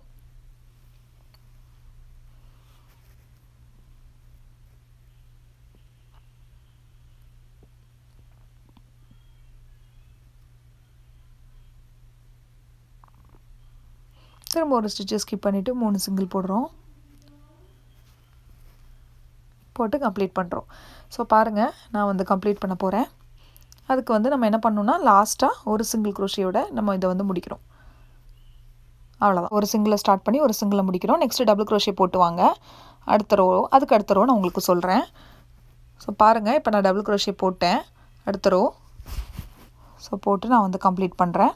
திரும்ப ஒரு stitch skip பண்ணிட்டு three single போடுறோம் போட்டு கம்ப்ளீட் பண்றோம் சோ பாருங்க நான் வந்து கம்ப்ளீட் பண்ண போறேன் அதுக்கு வந்து நம்ம என்ன பண்ணனும்னா லாஸ்டா ஒரு சிங்கிள் crochetயோட நம்ம இத வந்து முடிக்கிறோம் அவ்வளவுதான் ஒரு சிங்கிள ஸ்டார்ட் பண்ணி ஒரு சிங்கிள முடிக்கிறோம் நெக்ஸ்ட் டபுள் crochet போட்டுவாங்க அடுத்த ரோ அதுக்கு அடுத்த ரோ நான் உங்களுக்கு சொல்றேன் சோ பாருங்க இப்போ நான் டபுள் crochet போட்டேன் அடுத்த ரோ சோ போட்டு நான் வந்து கம்ப்ளீட் பண்றேன்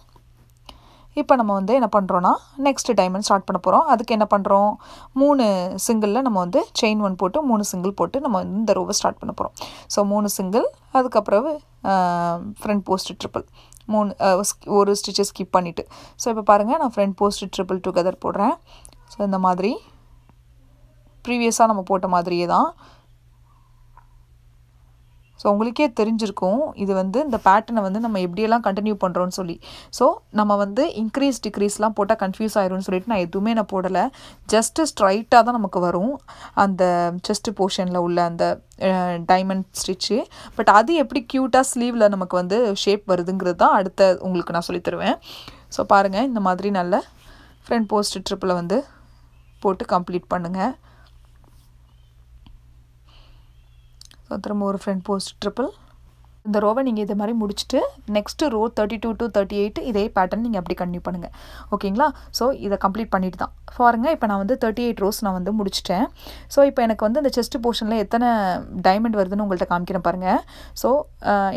இப்போ நம்ம வந்து என்ன பண்றோம்னா நெக்ஸ்ட் டைமண்ட் ஸ்டார்ட் பண்ண போறோம் அதுக்கு என்ன பண்றோம் three சிங்கிள்ல நம்ம வந்து chain one போட்டு three சிங்கிள் போட்டு நம்ம இந்த ரோவை ஸ்டார்ட் பண்ண போறோம் சோ three சிங்கிள் அதுக்கு அப்புறம் ஃப்ரண்ட் போஸ்ட் ட்ரிபிள் three ஒரு ஸ்டிட்ச் skip பண்ணிட்டு சோ இப்போ பாருங்க நான் ஃப்ரண்ட் போஸ்ட் ட்ரிபிள் together போடுறேன் சோ இந்த மாதிரி previous-ஆ நம்ம போட்ட மாதிரியே தான் So, உங்களுக்கே தெரிஞ்சிருக்கும் இது வந்து இந்த பேட்டர்னை வந்து நம்ம எப்படி எல்லாம் கண்டினியூ பண்றோம்னு சொல்லி சோ நம்ம வந்து இன்கிரீஸ் டிக்ரீஸ்லாம் போட்டா கன்ஃபியூஸ் ஆயிடும்னு சொல்லிட்டு நான் எதுமே நான் போடல ஜஸ்ட் ஸ்ட்ரைட்டா தான் நமக்கு வரும் அந்த chest portionல உள்ள அந்த diamond stitch பட் அது எப்படி கியூட்டா ஸ்லீவ்ல நமக்கு வந்து ஷேப் வருதுங்கிறது தான் அடுத்து உங்களுக்கு நான் சொல்லி தருவேன் சோ பாருங்க இந்த மாதிரி நல்ல front post triple வந்து போட்டு கம்ப்ளீட் பண்ணுங்க So, திரும்ப ஒரு front post triple இந்த ரோவை நீங்க இதே மாதிரி முடிச்சிட்டு next row thirty-two to thirty-eight இதே pattern நீங்க அப்படியே கண்டினியூ பண்ணுங்க ஓகேங்களா சோ இத கம்ப்ளீட் பண்ணிட்டு தான் பாருங்க இப்போ நான் வந்து thirty-eight rows நான் வந்து முடிச்சிட்டேன் சோ இப்போ எனக்கு வந்து இந்த chest portionல எத்தனை diamond வருதுன்னு உங்களுக்கு காமிக்கிறேன் பாருங்க சோ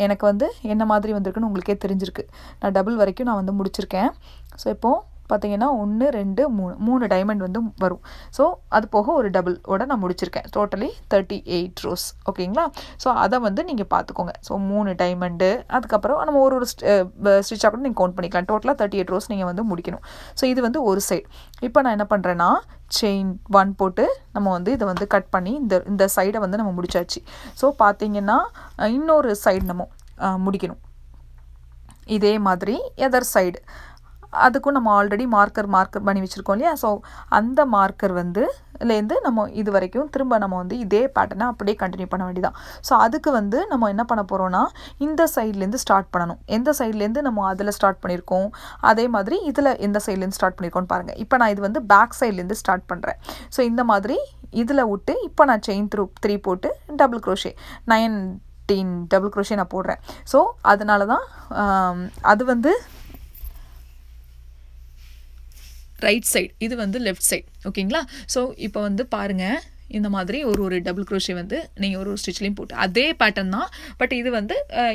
எனக்கு வந்து என்ன மாதிரி வந்திருக்குன்னு உங்களுக்கே தெரிஞ்சிருக்கு நான் double வரைக்கும் நான் வந்து முடிச்சிருக்கேன் சோ இப்போ பாத்தீங்கன்னா one two three three diamond வந்து வரும் சோ அது போக ஒரு டபுள் ஓட நான் முடிச்சிருக்கேன் டோட்டலி thirty-eight rows ஓகேங்களா சோ அத வந்து நீங்க பாத்துக்கோங்க சோ three diamond அதுக்கு அப்புறம் நம்ம ஒரு ஒரு ஸ்டிட்சா கூட நீங்க கவுண்ட் பண்ணிக்கலாம் டோட்டலா thirty-eight rows நீங்க வந்து முடிக்கணும் சோ இது வந்து ஒரு சைடு இப்போ நான் என்ன பண்றேன்னா chain one போட்டு நம்ம வந்து இத வந்து கட் பண்ணி இந்த இந்த சைட வந்து நம்ம முடிச்சாச்சு சோ பாத்தீங்கன்னா இன்னொரு சைடு நம்ம முடிக்கணும் இதே மாதிரி other side அதுக்கு நம்ம ஆல்ரெடி மார்க்கர் மார்க்கர் பண்ணி வச்சிருக்கோம் இல்லையா சோ அந்த மார்க்கர் வந்து லேந்து நம்ம இது வரைக்கும் திரும்ப நம்ம வந்து இதே பேட்டர்னை அப்படியே கண்டினியூ பண்ண வேண்டியதா சோ அதுக்கு வந்து நம்ம என்ன பண்ண போறோம்னா இந்த சைடுல இருந்து ஸ்டார்ட் பண்ணனும் எந்த சைடுல இருந்து நம்ம அதல ஸ்டார்ட் பண்ணிருக்கோம் அதே மாதிரி இதல எந்த சைடுல இருந்து ஸ்டார்ட் பண்ணிருக்கோம்னு பாருங்க இப்போ நான் இது வந்து பேக் சைடுல இருந்து ஸ்டார்ட் பண்றேன் சோ இந்த மாதிரி இதல விட்டு இப்போ நான் chain three போட்டு double crochet nineteen double crochet நான் போடுறேன் சோ அதனால தான் அது வந்து right side இது வந்து left side ஓகேங்களா சோ இப்போ வந்து பாருங்க இந்த மாதிரி ஒரு ஒரு டபுள் crochet வந்து நீங்க ஒரு ஒரு ஸ்டிட்ச்லயும் போட்டு அதே பேட்டர்ன் தான் பட் இது வந்து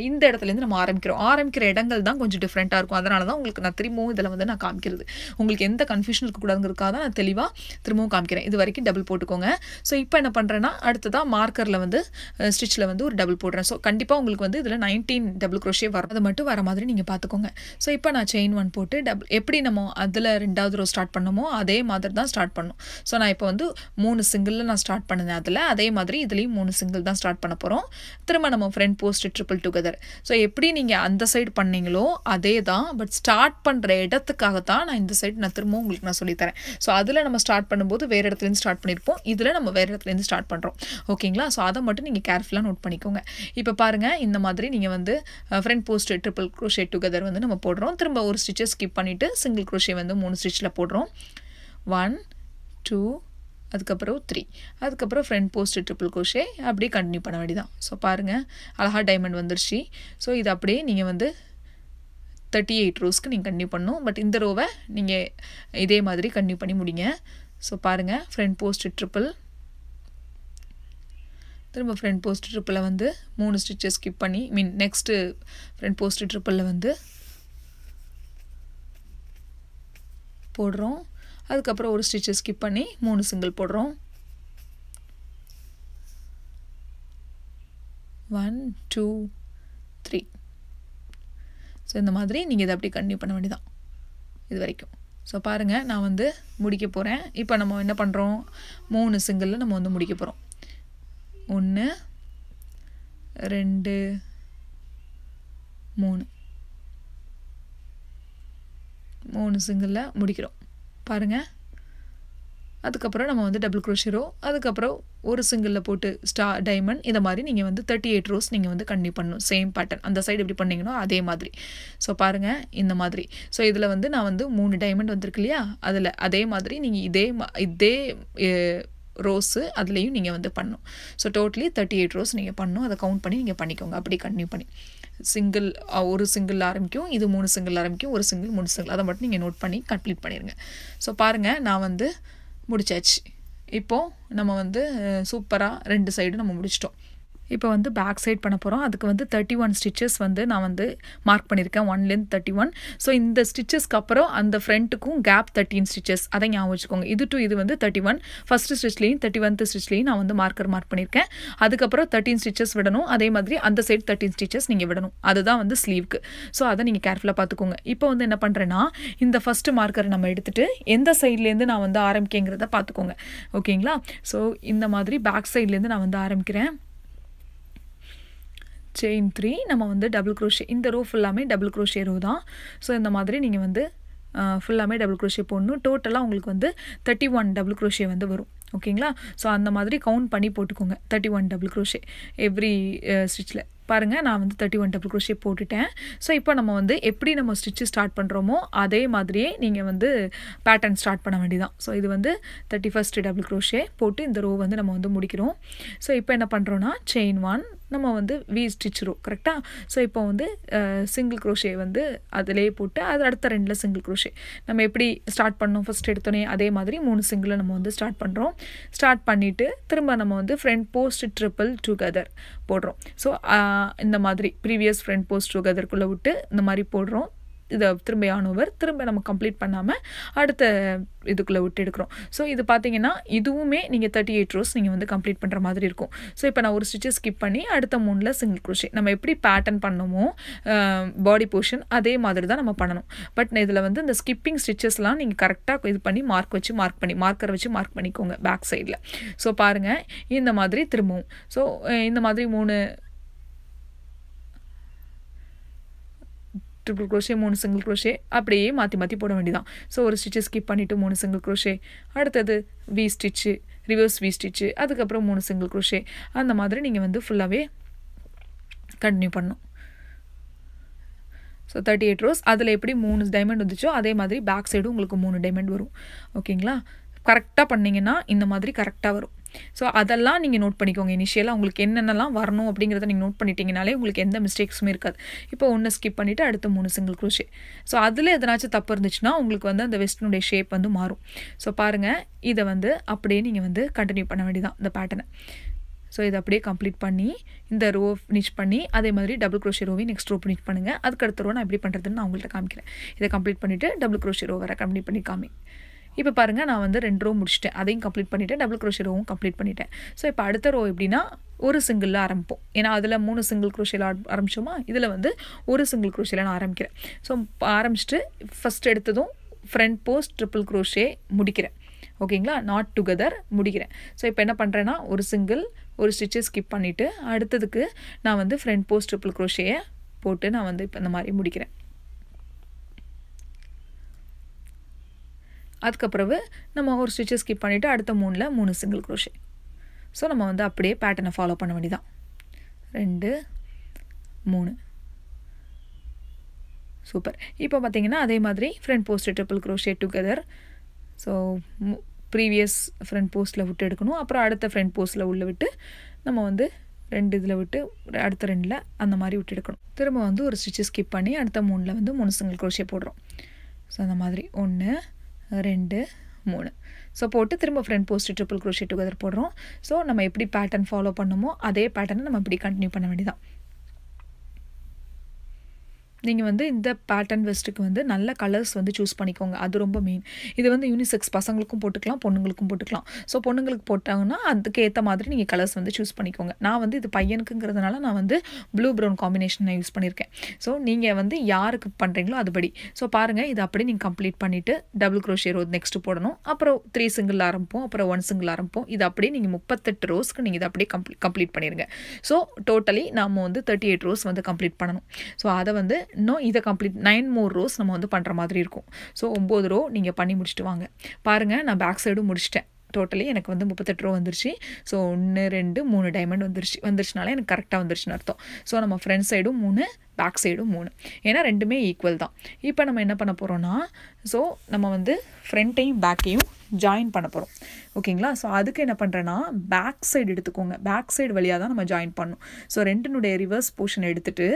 இந்த இடத்துல இருந்து நம்ம ஆரம்பிக்கிறோம் ஆரம்பிக்கிற இடங்கள் தான் கொஞ்சம் டிஃபரண்டா இருக்கும் அதனால தான் உங்களுக்கு நான் திரும்பவும் இதல வந்து நான் காமிக்கிறது உங்களுக்கு எந்த கன்ஃபியூஷன் இருக்க கூடாதுங்கறதுக்காக தான் நான் தெளிவா திரும்பவும் காமிக்கிறேன் இது வரைக்கும் டபுள் போட்டுக்கோங்க சோ இப்போ என்ன பண்றேன்னா அடுத்துதா மார்க்கர்ல வந்து ஸ்டிட்ச்ல வந்து ஒரு டபுள் போடுறேன் சோ கண்டிப்பா உங்களுக்கு வந்து இதல nineteen டபுள் crochet வரும் அது மட்டும் வர மாதிரி நீங்க பாத்துக்கோங்க சோ இப்போ நான் chain one போட்டு டபுள் எப்படி நம்ம அதல இரண்டாவது ரோ ஸ்டார்ட் பண்ணோமோ அதே மாதிரி தான் ஸ்டார்ட் பண்ணோம் சோ நான் இப்போ வந்து மூணு சிங்கிள்ல நான் ஸ்டார்ட் பண்ணேன் அதல அதே மாதிரி இதலயும் மூணு சிங்கிள் தான் ஸ்டார்ட் பண்ண போறோம் திரும்ப நம்ம front post triple together so எப்படி நீங்க அந்த சைடு பண்ணீங்களோ அதே தான் பட் ஸ்டார்ட் பண்ற இடத்துக்காக தான் நான் இந்த சைடு நான் திரும்ப உங்களுக்கு நான் சொல்லி தரேன் சோ அதல நம்ம ஸ்டார்ட் பண்ணும்போது வேற இடத்துல இருந்து ஸ்டார்ட் பண்ணிருப்போம் இதல நம்ம வேற இடத்துல இருந்து ஸ்டார்ட் பண்றோம் ஓகேங்களா சோ அத மட்டும் நீங்க கேர்ஃபுல்லா நோட் பண்ணிக்கோங்க இப்போ பாருங்க இந்த மாதிரி நீங்க வந்து front post triple crochet together வந்து நம்ம போடுறோம் திரும்ப ஒரு stitch skip பண்ணிட்டு single crochet வந்து மூணு stitchல போடுறோம் one two அதுக்கப்புறம் three அதுக்கப்புறம் ஃப்ரண்ட் போஸ்ட் ட்ரிபிள் crochet அப்படியே கண்டினியூ பண்ண வேண்டியதான் சோ பாருங்க அழகா டைமண்ட் வந்திருச்சு சோ இது அப்படியே நீங்க வந்து thirty-eight ரோஸ்க்கு நீங்க கண்டினியூ பண்ணனும் பட் இந்த ரோவை நீங்க இதே மாதிரி கண்டினியூ பண்ணி முடிங்க சோ பாருங்க ஃப்ரண்ட் போஸ்ட் ட்ரிபிள் திரும்ப ஃப்ரண்ட் போஸ்ட் ட்ரிபிள்ல வந்து மூணு ஸ்டிட்சஸ் skip பண்ணி மீன் நெக்ஸ்ட் ஃப்ரண்ட் போஸ்ட் ட்ரிபிள்ல வந்து போடுறோம் அதுக்கு அப்புறம் ஒரு ஸ்டிட்சஸ் skip பண்ணி மூணு சிங்கிள் போடுறோம் one two three சோ இந்த மாதிரி நீங்க இத அப்படியே கண்டினியூ பண்ண வேண்டியதான் இது வரைக்கும் சோ பாருங்க நான் வந்து முடிக்க போறேன் இப்போ நம்ம என்ன பண்றோம் மூணு சிங்கிள்ல நம்ம வந்து முடிக்க போறோம் one two three மூணு சிங்கிள்ல முடிக்கிறோம் பாருங்க அதுக்கு அப்புறம் நம்ம வந்து டபுள் crochet row அதுக்கு அப்புறம் ஒரு சிங்கிள்ல போட்டு ஸ்டார் டைமண்ட் இந்த மாதிரி நீங்க வந்து thirty-eight rows நீங்க வந்து கண்டினியூ பண்ணனும் சேம் பேட்டர்ன் அந்த சைடு எப்படி பண்ணீங்களோ அதே மாதிரி சோ பாருங்க இந்த மாதிரி சோ இதுல வந்து நான் வந்து மூணு டைமண்ட் வந்திருக்குலையா அதுல அதே மாதிரி நீங்க இதே இதே rows அதுலயும் நீங்க வந்து பண்ணனும் சோ டோட்டலி thirty-eight rows நீங்க பண்ணனும் அத கவுண்ட் பண்ணி நீங்க பண்ணிக்கோங்க அப்படியே கண்டினியூ பண்ணி single ஒரு single ஆரம்பிக்கும் இது மூணு single ஆரம்பிக்கும் ஒரு single மூணு single அத மட்டும் நீங்க நோட் பண்ணி கம்ப்ளீட் பண்ணிடுங்க சோ பாருங்க நான் வந்து முடிச்சாச்சு இப்போ நம்ம வந்து சூப்பரா ரெண்டு சைடு நம்ம முடிச்சிட்டோம் இப்போ வந்து back side பண்ண போறோம் அதுக்கு வந்து thirty-one stitches வந்து நான் வந்து மார்க் பண்ணிருக்கேன் one length thirty-one சோ இந்த ஸ்டிட்சஸ்க்கு அப்புறம் அந்த ஃப்ரண்ட்க்கும் gap thirteen stitches அதை ஞாபகம் வச்சுக்கோங்க இது to இது வந்து thirty-one first stitchலயும் thirty-first stitchலயும் நான் வந்து மார்க்கர் மார்க் பண்ணிருக்கேன் அதுக்கு அப்புறம் thirteen stitches விடணும் அதே மாதிரி அந்த சைடு thirteen stitches நீங்க விடணும் அதுதான் வந்து ஸ்லீவ்க்கு சோ அத நீங்க கேர்ஃபுல்லா பாத்துக்கோங்க இப்போ வந்து என்ன பண்றேன்னா இந்த first மார்க்கர் நம்ம எடுத்துட்டு எந்த சைடுல இருந்து நான் வந்து ஆரம்பிக்கேங்கறத பாத்துக்கோங்க ஓகேங்களா சோ இந்த மாதிரி back sideல இருந்து நான் வந்து ஆரம்பிக்கிறேன் chain three நம்ம வந்து டபுள் crochet இந்த ரோ ஃபுல்லாமே டபுள் crochet ரோ தான் சோ இந்த மாதிரி நீங்க வந்து ஃபுல்லாமே டபுள் crochet போடணும் டோட்டலா உங்களுக்கு வந்து thirty-one டபுள் crochet வந்து வரும் ஓகேங்களா சோ அந்த மாதிரி கவுண்ட் பண்ணி போட்டுக்கோங்க thirty-one டபுள் crochet every stitchல பாருங்க நான் வந்து thirty-one டபுள் crochet போட்டுட்டேன் சோ இப்போ நம்ம வந்து எப்படி நம்ம ஸ்டிட்ச் ஸ்டார்ட் பண்றோமோ அதே மாதிரியே நீங்க வந்து பேட்டர்ன் ஸ்டார்ட் பண்ண வேண்டியதான் சோ இது வந்து thirty-first டபுள் crochet போட்டு இந்த ரோ வந்து நம்ம வந்து முடிக்கிறோம் சோ இப்போ என்ன பண்றோம்னா chain one நம்ம வந்து V stitch row கரெக்ட்டா சோ இப்போ வந்து single crochet வந்து அதலயே போட்டு அது அடுத்த ரெண்டுல single crochet நம்ம எப்படி ஸ்டார்ட் பண்ணோம் ஃபர்ஸ்ட் எடுத்தோனே அதே மாதிரி மூணு சிங்கிள்ல நம்ம வந்து ஸ்டார்ட் பண்றோம் ஸ்டார்ட் பண்ணிட்டு திரும்ப நம்ம வந்து ஃப்ரண்ட் போஸ்ட் ட்ரிபிள் டுகெதர் போடுறோம் சோ இந்த மாதிரி previous ஃப்ரண்ட் போஸ்ட் டுகெதர் குள்ள விட்டு இந்த மாதிரி போடுறோம் இது திரும்ப ஆன் ஓவர் திரும்ப நம்ம கம்ப்ளீட் பண்ணாம அடுத்த இதுக்குள்ள விட்டு எடுக்கறோம் சோ இது பாத்தீங்கன்னா இதுவுமே நீங்க thirty-eight rows நீங்க வந்து கம்ப்ளீட் பண்ற மாதிரி இருக்கும் சோ இப்போ நான் ஒரு ஸ்டிட்ச் skip பண்ணி அடுத்த மூணுல single crochet நம்ம எப்படி பேட்டர்ன் பண்ணோமோ பாடி போஷன் அதே மாதிரி தான் நம்ம பண்ணனும் பட் இதுல வந்து இந்த ஸ்கிப்பிங் ஸ்டிட்சஸ்லாம் நீங்க கரெக்ட்டா இது பண்ணி மார்க் வச்சு மார்க் பண்ணி மார்க்கர் வச்சு மார்க் பண்ணிக்கோங்க பேக் சைடுல சோ பாருங்க இந்த மாதிரி திரும்பவும் சோ இந்த மாதிரி மூணு triple crochet மூணு single crochet அப்படியே மாத்தி மாத்தி போட வேண்டியதான் சோ ஒரு stitch skip பண்ணிட்டு மூணு single crochet அடுத்து V stitch reverse V stitch அதுக்கு அப்புறம் மூணு single crochet அந்த மாதிரி நீங்க வந்து ஃபுல்லாவே கண்டினியூ பண்ணனும் சோ thirty-eight rows அதுல எப்படி மூணு டைமண்ட் வந்துச்சோ அதே மாதிரி பேக் சைடு உங்களுக்கு மூணு டைமண்ட் வரும் ஓகேங்களா கரெக்ட்டா பண்ணீங்கன்னா இந்த மாதிரி கரெக்ட்டா வரும் So அதெல்லாம் நீங்க நோட் பண்ணிக்கோங்க. இனிஷியலா உங்களுக்கு என்னென்னலாம் வரணும் அப்படிங்கறத நீங்க நோட் பண்ணிட்டீங்கனாலே உங்களுக்கு எந்த மிஸ்டேக்ஸ்மே இருக்காது. இப்போ ஒண்ணு ஸ்கிப் பண்ணிட்டு அடுத்து மூணு சிங்கிள் crochet. So அதுல எதனாச்சும் தப்பு இருந்துச்சுனா உங்களுக்கு வந்து அந்த வெஸ்டனுடைய ஷேப் வந்து மாறும். So பாருங்க இத வந்து அப்படியே நீங்க வந்து கண்டினியூ பண்ண வேண்டியதான் இந்த பேட்டர்னை. So இத அப்படியே கம்ப்ளீட் பண்ணி இந்த ரோ finish பண்ணி அதே மாதிரி டபுள் crochet ரோவை நெக்ஸ்ட் ரோ finish பண்ணுங்க. அதுக்கு அடுத்த ரோ நான் எப்படி பண்றதுன்னு நான் உங்களுக்கு காமிக்கிறேன். இத கம்ப்ளீட் பண்ணிட்டு டபுள் crochet ரோ வரை கம்ப்ளீட் பண்ணி காமி இப்போ பாருங்க நான் வந்து ரெண்டு ரோ முடிச்சிட்டேன். அதையும் கம்ப்ளீட் பண்ணிட்டேன். டபுள் crochet ரோவும் கம்ப்ளீட் பண்ணிட்டேன். சோ இப்போ அடுத்த ரோ எப்படினா ஒரு சிங்கிள்ல ஆரம்பிப்போம். ஏனா அதுல மூணு சிங்கிள் crochet ஆரம்பிச்சோமா இதுல வந்து ஒரு சிங்கிள் crochet நான் ஆரம்பிக்கிறேன். சோ ஆரம்பிச்சிட்டு ஃபர்ஸ்ட் எடுத்ததும் ஃப்ரண்ட் போஸ்ட் ட்ரிபிள் crochet முடிக்கிறேன். ஓகேங்களா? நாட் டுகெதர் முடிக்கிறேன். சோ இப்போ என்ன பண்றேனா ஒரு சிங்கிள் ஒரு stitch skip பண்ணிட்டு அடுத்ததுக்கு நான் வந்து ஃப்ரண்ட் போஸ்ட் ட்ரிபிள் crochet போட்டு நான் வந்து இப்போ இந்த மாதிரி முடிக்கிறேன். அதுக்கு அப்புறவு நம்ம ஒரு stitch skip பண்ணிட்டு அடுத்த மூணுல மூணு single crochet. சோ நம்ம வந்து அப்படியே pattern-ஐ ஃபாலோ பண்ண வேண்டியதான். two three super. இப்போ பாத்தீங்கன்னா அதே மாதிரி front post triple crochet together. So previous front postல விட்டு எடுக்கணும். அப்புறம் அடுத்த front postல உள்ள விட்டு நம்ம வந்து ரெண்டு இதுல விட்டு அடுத்த ரெண்டுல அந்த மாதிரி விட்டு எடுக்கணும். திரும்ப வந்து ஒரு stitch skip பண்ணி அடுத்த மூணுல வந்து மூணு single crochet போடுறோம். சோ அந்த மாதிரி one two three சோ போட்டு திரும்ப front post triple crochet together போடுறோம். சோ நம்ம எப்படி பேட்டர்ன் ஃபாலோ பண்ணோமோ அதே பேட்டர்னை நம்ம இப்படி கண்டினியூ பண்ண வேண்டியதான். நீங்க வந்து இந்த பேட்டர்ன் வெஸ்ட்க்கு வந்து நல்ல கலர்ஸ் வந்து चूஸ் பண்ணிக்கோங்க. அது ரொம்ப மெயின். இது வந்து யூனிசெக்ஸ் பசங்களுக்கும் போட்டுக்கலாம் பொண்ணுங்களுக்கும் போட்டுக்கலாம். சோ பொண்ணுங்களுக்கு போட்டாங்கன்னா அதுக்கு ஏத்த மாதிரி நீங்க கலர்ஸ் வந்து चूஸ் பண்ணிக்கோங்க. நான் வந்து இது பையனுக்குங்கிறதுனால நான் வந்து blue brown combination நான் யூஸ் பண்ணிருக்கேன். சோ நீங்க வந்து யாருக்கு பண்றீங்களோ அதுபடி. சோ பாருங்க இது அப்படியே நீங்க கம்ப்ளீட் பண்ணிட்டு டபுள் crochet row நெக்ஸ்ட் போடணும். அப்புறம் three single ஆரம்பம் அப்புறம் one single ஆரம்பம். இது அப்படியே நீங்க thirty-eight ரோஸ்க்கு நீங்க இது அப்படியே கம்ப்ளீட் பண்ணிருங்க. சோ டோட்டலி நாம வந்து thirty-eight ரோஸ் வந்து கம்ப்ளீட் பண்ணனும். சோ அத வந்து நோ இத கம்ப்ளீட் nine more rows நம்ம வந்து பண்ற மாதிரி இருக்கும். சோ nine row நீங்க பண்ணி முடிச்சிட்டு வாங்க. பாருங்க நான் பேக் சைடு முடிச்சிட்டேன். டோட்டலி எனக்கு வந்து thirty-eight row வந்துருச்சு. So one two three diamond வந்துருச்சு. வந்துருச்சுனால எனக்கு கரெக்ட்டா வந்துருச்சுன்னு அர்த்தம். சோ நம்ம front side three back side three. ஏனா ரெண்டுமே ஈக்குவல் தான். இப்போ நம்ம என்ன பண்ண போறோம்னா சோ நம்ம வந்து ஃப்ரண்ட்டையும் பேக்கையும் ஜாயின் பண்ண போறோம். ஓகேங்களா? சோ அதுக்கு என்ன பண்றேனா பேக் சைடு எடுத்துக்கோங்க. பேக் சைடு வழியா தான் நம்ம ஜாயின் பண்ணனும். சோ ரெண்டுனுடைய ரிவர்ஸ் போஷன் எடுத்துட்டு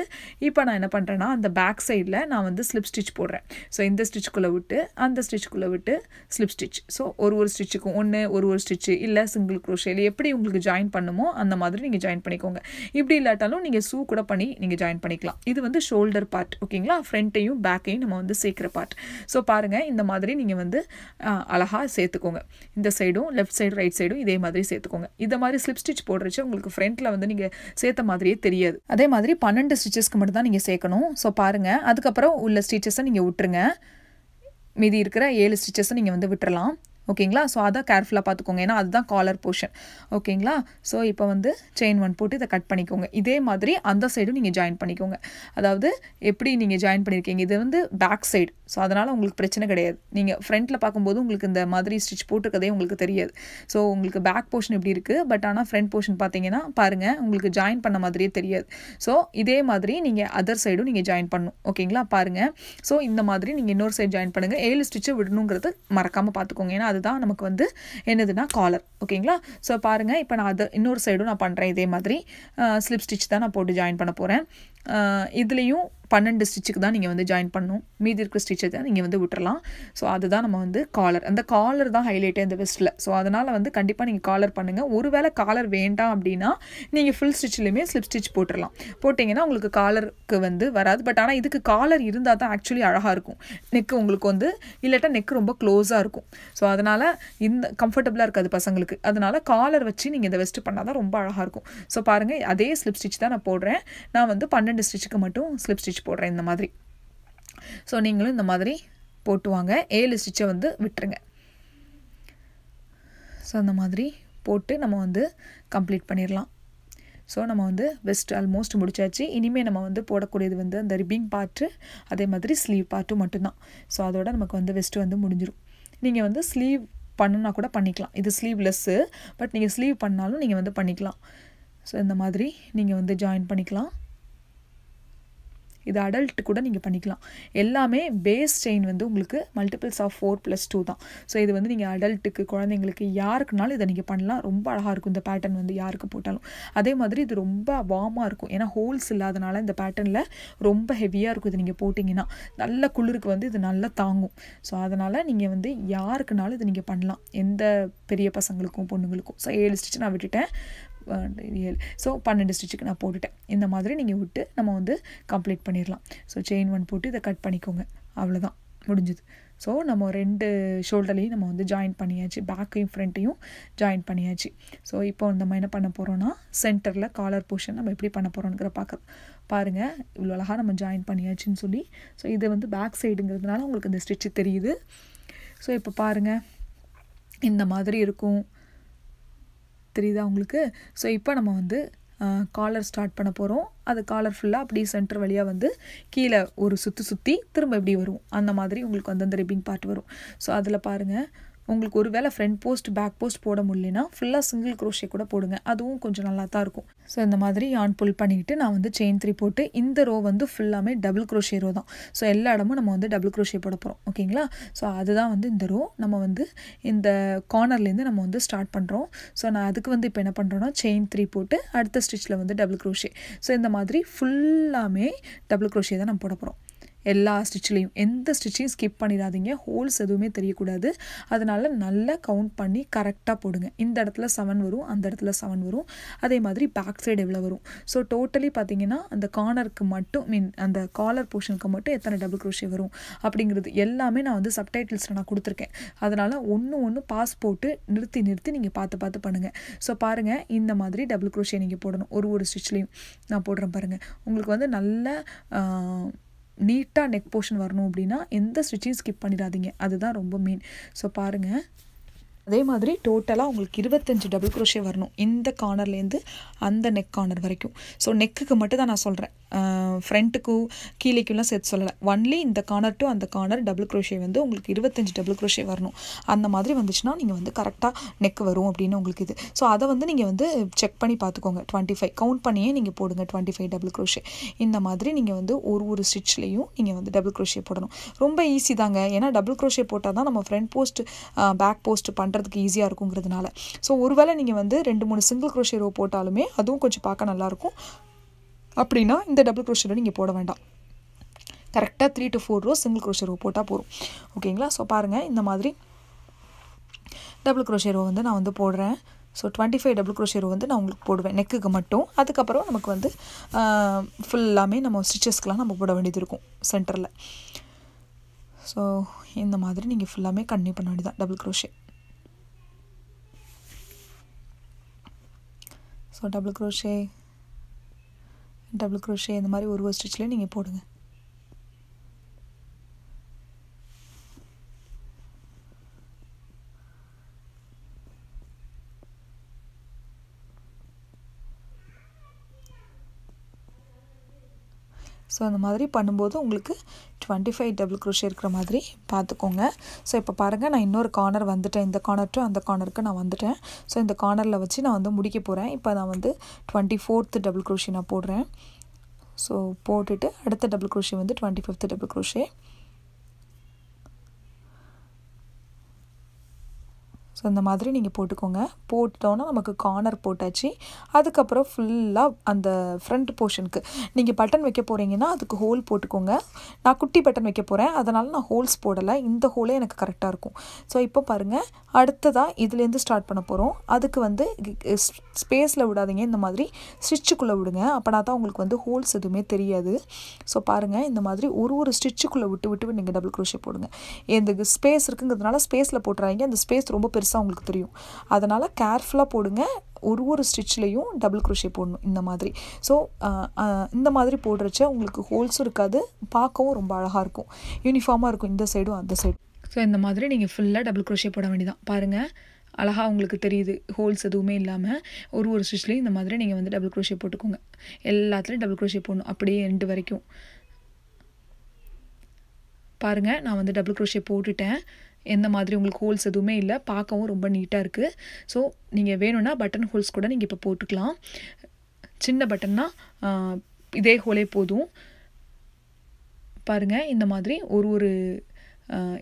இப்போ நான் என்ன பண்றேனா அந்த பேக் சைடுல நான் வந்து ஸ்லிப் ஸ்டிட்ச் போடுறேன். சோ இந்த ஸ்டிட்ச் குள்ள விட்டு அந்த ஸ்டிட்ச் குள்ள விட்டு ஸ்லிப் ஸ்டிட்ச். சோ ஒரு ஒரு ஸ்டிட்ச்சுக்கு one ஒரு ஒரு ஸ்டிட்ச் இல்ல சிங்கிள் crochet எப்படி உங்களுக்கு ஜாயின் பண்ணனுமோ அந்த மாதிரி நீங்க ஜாயின் பண்ணிக்கோங்க. இப்படி இல்லாட்டாலும் நீங்க சூ கூட பண்ணி நீங்க ஜாயின் பண்ணிக்கலாம். இது வந்து shoulder part. ஓகேங்களா? ஃப்ரண்ட்டையும் பேக்கையும் நம்ம வந்து சேக்கிற part. சோ பாருங்க இந்த மாதிரி நீங்க வந்து அழகா சேத்துக்கோங்க. இந்த சைடும் லெஃப்ட் சைடு ரைட் சைடும் இதே மாதிரி சேத்துக்கோங்க. இந்த மாதிரி ஸ்லிப் ஸ்டிட்ச் போடுறச்ச உங்களுக்கு ஃப்ரண்ட்ல வந்து நீங்க சேத்த மாதிரியே தெரியாது. அதே மாதிரி twelve ஸ்டிட்சஸ்க்கு மட்டும் தான் நீங்க சேக்கணும். சோ பாருங்க அதுக்கு அப்புறம் உள்ள ஸ்டிட்சஸை நீங்க விட்டுருங்க. மீதி இருக்கிற seven ஸ்டிட்சஸை நீங்க வந்து விட்டுறலாம். ஓகேங்களா? சோ அத கேர்ஃபுல்லா பாத்துக்கோங்க. ஏனா அதுதான் காலர் போஷன். ஓகேங்களா? சோ இப்போ வந்து செயின் one போட்டு இத கட் பண்ணிக்கோங்க. இதே மாதிரி அந்த சைடும் நீங்க ஜாயின் பண்ணிக்கோங்க. அதாவது எப்படி நீங்க ஜாயின் பண்ணிருக்கீங்க இது வந்து பேக் சைடு. சோ அதனால உங்களுக்கு பிரச்சனை கிடையாது. நீங்க ஃப்ரண்ட்ல பாக்கும்போது உங்களுக்கு இந்த மாதிரி ஸ்டிட்ச் போட்டுக்கதே உங்களுக்கு தெரியாது. சோ உங்களுக்கு பேக் போஷன் இப்படி இருக்கு. பட் ஆனா ஃப்ரண்ட் போஷன் பாத்தீங்கன்னா பாருங்க உங்களுக்கு ஜாயின் பண்ண மாதிரியே தெரியாது. சோ இதே மாதிரி நீங்க अदर சைடும் நீங்க ஜாயின் பண்ணனும். ஓகேங்களா? பாருங்க. சோ இந்த மாதிரி நீங்க இன்னொரு சைடு ஜாயின் பண்ணுங்க. seven ஸ்டிட்ச் விடணும்ங்கறது மறக்காம பாத்துக்கோங்க. ஏனா தான் நமக்கு வந்து என்னதுனா காலர். ஓகேங்களா? சோ பாருங்க இப்போ நான் அத இன்னொரு சைடும் நான் பண்றேன். இதே மாதிரி ஸ்லிப் ஸ்டிட்ச் தான் நான் போட்டு ஜாயின் பண்ண போறேன். இதுலயும் twelve ஸ்டிட்ச்க்கு தான் நீங்க வந்து ஜாயின் பண்ணனும். மீதி இருக்கிற ஸ்டிட்சை தான் நீங்க வந்து விட்டுறலாம். சோ அதுதான் நம்ம வந்து காலர். அந்த காலர் தான் ஹைலைட் இந்த வெஸ்ட்ல. சோ அதனால வந்து கண்டிப்பா நீங்க காலர் பண்ணுங்க. ஒருவேளை காலர் வேண்டாம் அப்படினா நீங்க full stitchலயே slip stitch போட்டுறலாம். போட்டீங்கன்னா உங்களுக்கு காலருக்கு வந்து வராது. பட் ஆனா இதுக்கு காலர் இருந்தா தான் एक्चुअली அழகா இருக்கும். neck உங்களுக்கு வந்து இல்லட்டா neck ரொம்ப க்ளோஸா இருக்கும். சோ அதனால இந்த கம்ஃபர்ட்டபிளா இருக்காது பசங்களுக்கு. அதனால காலர் வச்சு நீங்க இந்த வெஸ்ட் பண்ணாதான் ரொம்ப அழகா இருக்கும். சோ பாருங்க அதே slip stitch தான் நான் போடுறேன். நான் வந்து twelve ஸ்டிட்ச்க்கு மட்டும் slip stitch போடுறேன் இந்த மாதிரி. சோ நீங்களும் இந்த மாதிரி போட்டுவாங்க. seven ஸ்டிட்சை வந்து விட்டுருங்க. சோ அந்த மாதிரி போட்டு நம்ம வந்து கம்ப்ளீட் பண்ணிரலாம். சோ நம்ம வந்து வெஸ்ட் ஆல்மோஸ்ட் முடிச்சாச்சு. இனிமே நம்ம வந்து போடக்கூடியது வந்து அந்த ரிப்பிங் பார்ட் அதே மாதிரி ஸ்லீவ் பார்ட் மட்டும் தான். சோ அதோட நமக்கு வந்து வெஸ்ட் வந்து முடிஞ்சிரும். நீங்க வந்து ஸ்லீவ் பண்ணனா கூட பண்ணிக்கலாம். இது ஸ்லீவ்லெஸ். பட் நீங்க ஸ்லீவ் பண்ணாலும் நீங்க வந்து பண்ணிக்கலாம். சோ இந்த மாதிரி நீங்க வந்து ஜாயின் பண்ணிக்கலாம். இது அடல்ட் கூட நீங்க பண்ணிக்கலாம் எல்லாமே பேஸ் செயின் வந்து உங்களுக்கு multiples of four plus two தான் சோ இது வந்து நீங்க அடல்ட்க்கு குழந்தைகளுக்கு யாருக்குனால இத நீங்க பண்ணலாம் ரொம்ப அழகா இருக்கும் இந்த பேட்டர்ன் வந்து யாருக்கு போட்டாலும் அதே மாதிரி இது ரொம்ப வார்மா இருக்கும் ஏனா ஹோல்ஸ் இல்லாதனால இந்த பேட்டர்ன்ல ரொம்ப ஹெவியா இருக்கும் இது நீங்க போடிங்கனா நல்ல குளிருக்கு வந்து இது நல்லா தாங்கும் சோ அதனால நீங்க வந்து யாருக்குனால இத நீங்க பண்ணலாம் எந்த பெரிய பசங்களுக்கும் பொண்ணுங்களுக்கும் சோ seven stitch நான் விட்டுட்டேன் So, twelve stitch ku na potutten indha maadhiri neenga vittu nama vandu complete panniralam so chain one potu idha cut panikonga avladhaan mudinjadhu so nama rendu shoulder la nama vandu join panniyaachu back and front yum join panniyaachu so ipo nama enna panna porona center la collar portion nama eppadi panna poronnu gra paakka பாருங்க இவ்ளோ அழகா நம்ம join பண்ணியாச்சுன்னு சொல்லி so இது வந்து back side ங்கிறதுனால உங்களுக்கு இந்த stitch தெரியுது so இப்போ பாருங்க இந்த மாதிரி இருக்கும் தெரியுதா உங்களுக்கு சோ இப்போ நம்ம வந்து காலர் ஸ்டார்ட் பண்ண போறோம் அது காலர் ஃபுல்லா அப்படியே சென்டர் வழியா வந்து கீழ ஒரு சுத்து சுத்தி திரும்ப இப்படி வரும் அந்த மாதிரி உங்களுக்கு அந்த அந்த ரிப்பிங் பார்ட் வரும் சோ அதுல பாருங்க உங்களுக்கு ஒருவேளை फ्रंट போஸ்ட் பேக் போஸ்ட் போட முடியலனா ஃபுல்லா சிங்கிள் crochet கூட போடுங்க அதுவும் கொஞ்சம் நல்லா தான் இருக்கும் சோ இந்த மாதிரி yarn pull பண்ணிட்டு நான் வந்து chain three போட்டு இந்த ரோ வந்து ஃபுல்லாமே டபுள் crochet ரோ தான் சோ எல்லா இடமும் நம்ம வந்து டபுள் crochet போட போறோம் ஓகேங்களா சோ அதுதான் வந்து இந்த ரோ நம்ம வந்து இந்த கார்னர்ல இருந்து நம்ம வந்து ஸ்டார்ட் பண்றோம் சோ நான் அதுக்கு வந்து இப்போ என்ன பண்றேன்னா chain three போட்டு அடுத்த ஸ்டிட்ச்ல வந்து டபுள் crochet சோ இந்த மாதிரி ஃபுல்லாமே டபுள் crochet தான் நம்ம போட போறோம் எல்லா ஸ்டிட்ச்லயும் எந்த ஸ்டிட்சையும் ஸ்கிப் பண்ணிராதீங்க ஹோல்ஸ் எதுவுமே தெரிய கூடாது அதனால நல்லா கவுண்ட் பண்ணி கரெக்ட்டா போடுங்க இந்த இடத்துல seven வரும் அந்த இடத்துல seven வரும் அதே மாதிரி பேக் சைடு எவ்வளவு வரும் சோ டோட்டலி பாத்தீங்கன்னா அந்த கார்னருக்கு மட்டும் மீன் அந்த காலர் போஷனுக்கு மட்டும் எத்தனை டபுள் crochet வரும் அப்படிங்கிறது எல்லாமே நான் வந்து சப்டைட்டில்ஸ்ல நான் கொடுத்திருக்கேன் அதனால ஒன்னு ஒன்னு பாஸ் போட்டு நிறுத்தி நிறுத்தி நீங்க பாத்து பாத்து பண்ணுங்க சோ பாருங்க இந்த மாதிரி டபுள் crochet நீங்க போடணும் ஒரு ஒரு ஸ்டிட்ச்லயும் நான் போடுறேன் பாருங்க உங்களுக்கு வந்து நல்ல நீட்டா நெக் போஷன் வரணும் அப்படினா எந்த ஸ்டிட்சையும் ஸ்கிப் பண்ணிராதீங்க அதுதான் ரொம்ப மெயின் சோ பாருங்க அதே மாதிரி டோட்டலா உங்களுக்கு twenty-five டபுள் crochet வரணும் இந்த கார்னர்ல இருந்து அந்த நெக் கார்னர் வரைக்கும் சோ நெக்குக்கு மட்டும் தான் நான் சொல்றேன் ஃப்ரண்ட்க்கு கீழக்குள்ள செட் சொல்லல ஒன்லி இந்த கார்னர் டு அந்த கார்னர் டபுள் crochet வந்து உங்களுக்கு twenty-five டபுள் crochet வரணும் அந்த மாதிரி வந்துச்சுனா நீங்க வந்து கரெக்ட்டா நெக் வரும் அப்படினு உங்களுக்கு இது சோ அத வந்து நீங்க வந்து செக் பண்ணி பாத்துக்கோங்க twenty-five கவுண்ட் பண்ணியே நீங்க போடுங்க twenty-five டபுள் crochet இந்த மாதிரி நீங்க வந்து ஒரு ஒரு ஸ்டிட்ச்லயும் நீங்க வந்து டபுள் crochet போடணும் ரொம்ப ஈஸி தாங்க ஏனா டபுள் crochet போட்டா தான் நம்ம ஃப்ரண்ட் போஸ்ட் பேக் போஸ்ட் பண்றதுக்கு ஈஸியா இருக்கும்ங்கிறதுனால சோ ஒருவேளை நீங்க வந்து ரெண்டு மூணு சிங்கிள் crochet ரோ போட்டாலுமே அதுவும் கொஞ்சம் பார்க்க நல்லா இருக்கும் அப்படினா இந்த டபுள் crochet நீங்க போட வேண்டாம் கரெக்ட்டா three to four row single crochet row போட்டா போறோம் ஓகேங்களா சோ பாருங்க இந்த மாதிரி டபுள் crochet ரோ வந்து நான் வந்து போடுறேன் so twenty-five double crochet row வந்து நான் உங்களுக்கு போடுவேன் நெக்குக்கு மட்டும் அதுக்கு அப்புறம் நமக்கு வந்து ஃபுல்லாமே நம்ம ஸ்டிட்சஸ்க்குலாம் நம்ம போட வேண்டியது இருக்கும் சென்டர்ல சோ இந்த மாதிரி நீங்க ஃபுல்லாமே கன்டினியூ பண்ண வேண்டியது தான் double crochet so double crochet double crochet இந்த மாதிரி ஒரு ஒரு ஸ்டிட்ச்ல நீங்க போடுங்க சோ அந்த மாதிரி பண்ணும்போது உங்களுக்கு twenty-five டபுள் crochet இருக்கிற மாதிரி பாத்துக்கோங்க சோ இப்போ பாருங்க நான் இன்னொரு கார்னர் வந்துட்டேன் இந்த கார்னர் டு அந்த கார்னருக்கு நான் வந்துட்டேன் சோ இந்த கார்னர்ல வச்சு நான் வந்து முடிக்க போறேன் இப்போ நான் வந்து twenty-fourth டபுள் crochet நான் போடுறேன் சோ போட்டுட்டு அடுத்த டபுள் crochet வந்து twenty-fifth டபுள் crochet சோ அந்த மாதிரி நீங்க போட்டுக்கோங்க போட்டுட்டோம்னா நமக்கு கார்னர் போட்டாச்சு அதுக்கு அப்புறம் ஃபுல்லா அந்த ஃப்ரண்ட் போஷனுக்கு நீங்க பட்டன் வைக்க போறீங்கனா அதுக்கு ஹோல் போட்டுக்கோங்க நான் குட்டி பட்டன் வைக்க போறேன் அதனால நான் ஹோல்ஸ் போடல இந்த ஹோலே எனக்கு கரெக்ட்டா இருக்கும் சோ இப்போ பாருங்க அடுத்ததா இதில இருந்து ஸ்டார்ட் பண்ண போறோம் அதுக்கு வந்து ஸ்பேஸ்ல விடாதீங்க இந்த மாதிரி ஸ்டிட்ச்க்குள்ள விடுங்க அப்பனா தான் உங்களுக்கு வந்து ஹோல்ஸ் எதுமே தெரியாது சோ பாருங்க இந்த மாதிரி ஒரு ஒரு ஸ்டிட்ச்க்குள்ள விட்டு விட்டு நீங்க டபுள் crochet போடுங்க இந்த ஸ்பேஸ் இருக்குங்கிறதுனால ஸ்பேஸ்ல போட்றாங்க அந்த ஸ்பேஸ் ரொம்ப உங்களுக்கு தெரியும் அதனால கேர்ஃபுல்லா போடுங்க ஒரு ஒரு ஸ்டிட்ச்லயும் டபுள் crochet போடணும் இந்த மாதிரி சோ இந்த மாதிரி போடுறச்ச உங்களுக்கு ஹோல்ஸ் இருக்காது பார்க்கவும் ரொம்ப அழகா இருக்கும் யூனிஃபார்மா இருக்கும் இந்த சைடும் அந்த சைடும் சோ இந்த மாதிரி நீங்க ஃபுல்லா டபுள் crochet போட வேண்டியதான் பாருங்க அழகா உங்களுக்கு தெரியுது ஹோல்ஸ் எதுவுமே இல்லாம ஒரு ஒரு ஸ்டிட்ச்லயும் இந்த மாதிரி நீங்க வந்து டபுள் crochet போட்டுக்கோங்க எல்லாத்துலயும் டபுள் crochet போடணும் அப்படியே end வரைக்கும் பாருங்க நான் வந்து டபுள் crochet போட்டுட்டேன் இந்த மாதிரி உங்களுக்கு ஹோல்ஸ் எதுவுமே இல்ல பார்க்கவும் ரொம்ப நீட்டா இருக்கு சோ நீங்க வேணும்னா பட்டன் ஹோல்ஸ் கூட நீங்க இப்ப போட்டுக்கலாம் சின்ன பட்டன்னா இதே ஹோலே போதும் பாருங்கள், இந்த மாதிரி ஒரு ஒரு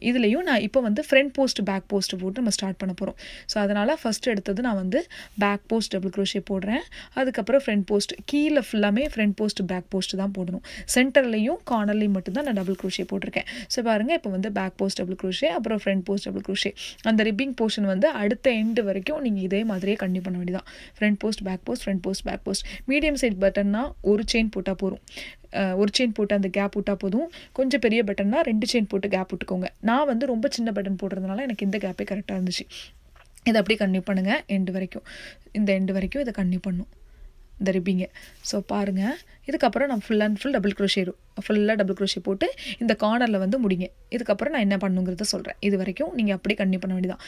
இதுலையும் நான் இப்போ வந்து ஃப்ரண்ட் போஸ்ட் பேக் போஸ்ட் போட்டு நம்ம ஸ்டார்ட் பண்ண போகிறோம். ஸோ அதனால் ஃபஸ்ட்டு எடுத்தது நான் வந்து பேக் போஸ்ட் டபுள் க்ரோஷே போடுறேன். அதுக்கப்புறம் ஃப்ரண்ட் போஸ்ட் கீழே ஃபுல்லாமே ஃப்ரண்ட் போஸ்ட் பேக் போஸ்ட் தான் போடணும். சென்டர்லையும் கார்னர்லையும் மட்டும்தான் நான் டபுள் க்ரோஷே போட்டிருக்கேன். ஸோ பாருங்கள், இப்போ வந்து பேக் போஸ்ட் டபுள் க்ரோஷே, அப்புறம் ஃப்ரண்ட் போஸ்ட் டபுள் க்ரோஷே. அந்த ரிப்பிங் போர்ஷன் வந்து அடுத்த எண்டு வரைக்கும் நீங்கள் இதே மாதிரியே கண்டினியூ பண்ண வேண்டியதான். Front post back post front post back post. Medium side பட்டன்னா ஒரு செயின் போட்டால் போதும், ஒரு செயின் போட்டு அந்த கேப் விட்டால் போதும். கொஞ்சம் பெரிய பட்டன்னா ரெண்டு செயின் போட்டு கேப் விட்டுக்கோங்க. நான் வந்து ரொம்ப சின்ன பட்டன் போடுறதுனால எனக்கு இந்த கேப்பே கரெக்டாக இருந்துச்சு. இதை அப்படியே கன்டினியூ பண்ணுங்கள் எண்டு வரைக்கும். இந்த எண்டு வரைக்கும் இதை கன்டினியூ பண்ணும் இந்த ரிப்பிங்கை. ஸோ பாருங்கள், இதுக்கப்புறம் நான் full and full double crochet ஃபுல்லாக டபுள் க்ரோஷே போட்டு இந்த கார்னரில் வந்து முடிங்க. இதுக்கப்புறம் நான் என்ன பண்ணுங்கிறத சொல்கிறேன். இது வரைக்கும் நீங்கள் அப்படியே கன்டினியூ பண்ண வேண்டியதான்.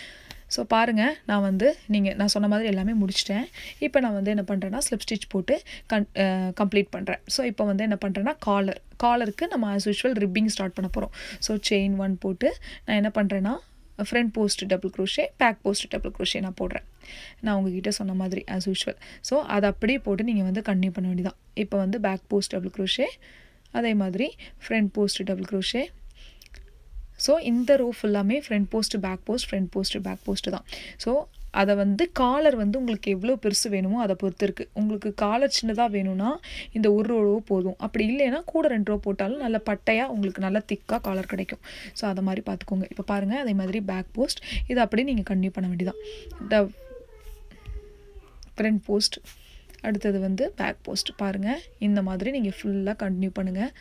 ஸோ பாருங்கள், நான் வந்து நீங்கள் நான் சொன்ன மாதிரி எல்லாமே முடிச்சிட்டேன். இப்போ நான் வந்து என்ன பண்ணுறேன்னா ஸ்லிப் ஸ்டிச் போட்டு கன் கம்ப்ளீட் பண்ணுறேன். ஸோ இப்போ வந்து என்ன பண்ணுறேன்னா காலர் காலருக்கு நம்ம ஆஸ் யூஷுவல் ரிப்பிங் ஸ்டார்ட் பண்ண போகிறோம். ஸோ செயின் ஒன் போட்டு நான் என்ன பண்ணுறேன்னா front post double crochet back post double crochet நான் போடுறேன். நான் உங்ககிட்ட சொன்ன மாதிரி ஆஸ் யூஷுவல். ஸோ அதை அப்படியே போட்டு நீங்கள் வந்து கன்டினியூ பண்ண வேண்டியதான். இப்போ வந்து பேக் போஸ்ட் டபுள் க்ரோஷே, அதே மாதிரி front post double crochet. So இந்த ரோ ஃபுல்லாமே front post back post front post back post தான். ஸோ அதை வந்து காலர் வந்து உங்களுக்கு எவ்வளோ பெருசு வேணுமோ அதை பொறுத்து இருக்குது. உங்களுக்கு காலர் சின்னதாக வேணும்னா இந்த ஒரு ரோ போதும். அப்படி இல்லைன்னா கூட ரெண்டு ரோ போட்டாலும் நல்ல பட்டையாக உங்களுக்கு நல்லா திக்காக காலர் கிடைக்கும். ஸோ அதை மாதிரி பார்த்துக்கோங்க. இப்போ பாருங்கள், அதே மாதிரி பேக் போஸ்ட் இதை அப்படியே நீங்கள் கன்டினியூ பண்ண வேண்டியதான். இந்த ஃப்ரண்ட் போஸ்ட் அடுத்தது வந்து பேக் போஸ்ட். பாருங்கள், இந்த மாதிரி நீங்கள் ஃபுல்லாக கன்டினியூ பண்ணுங்கள்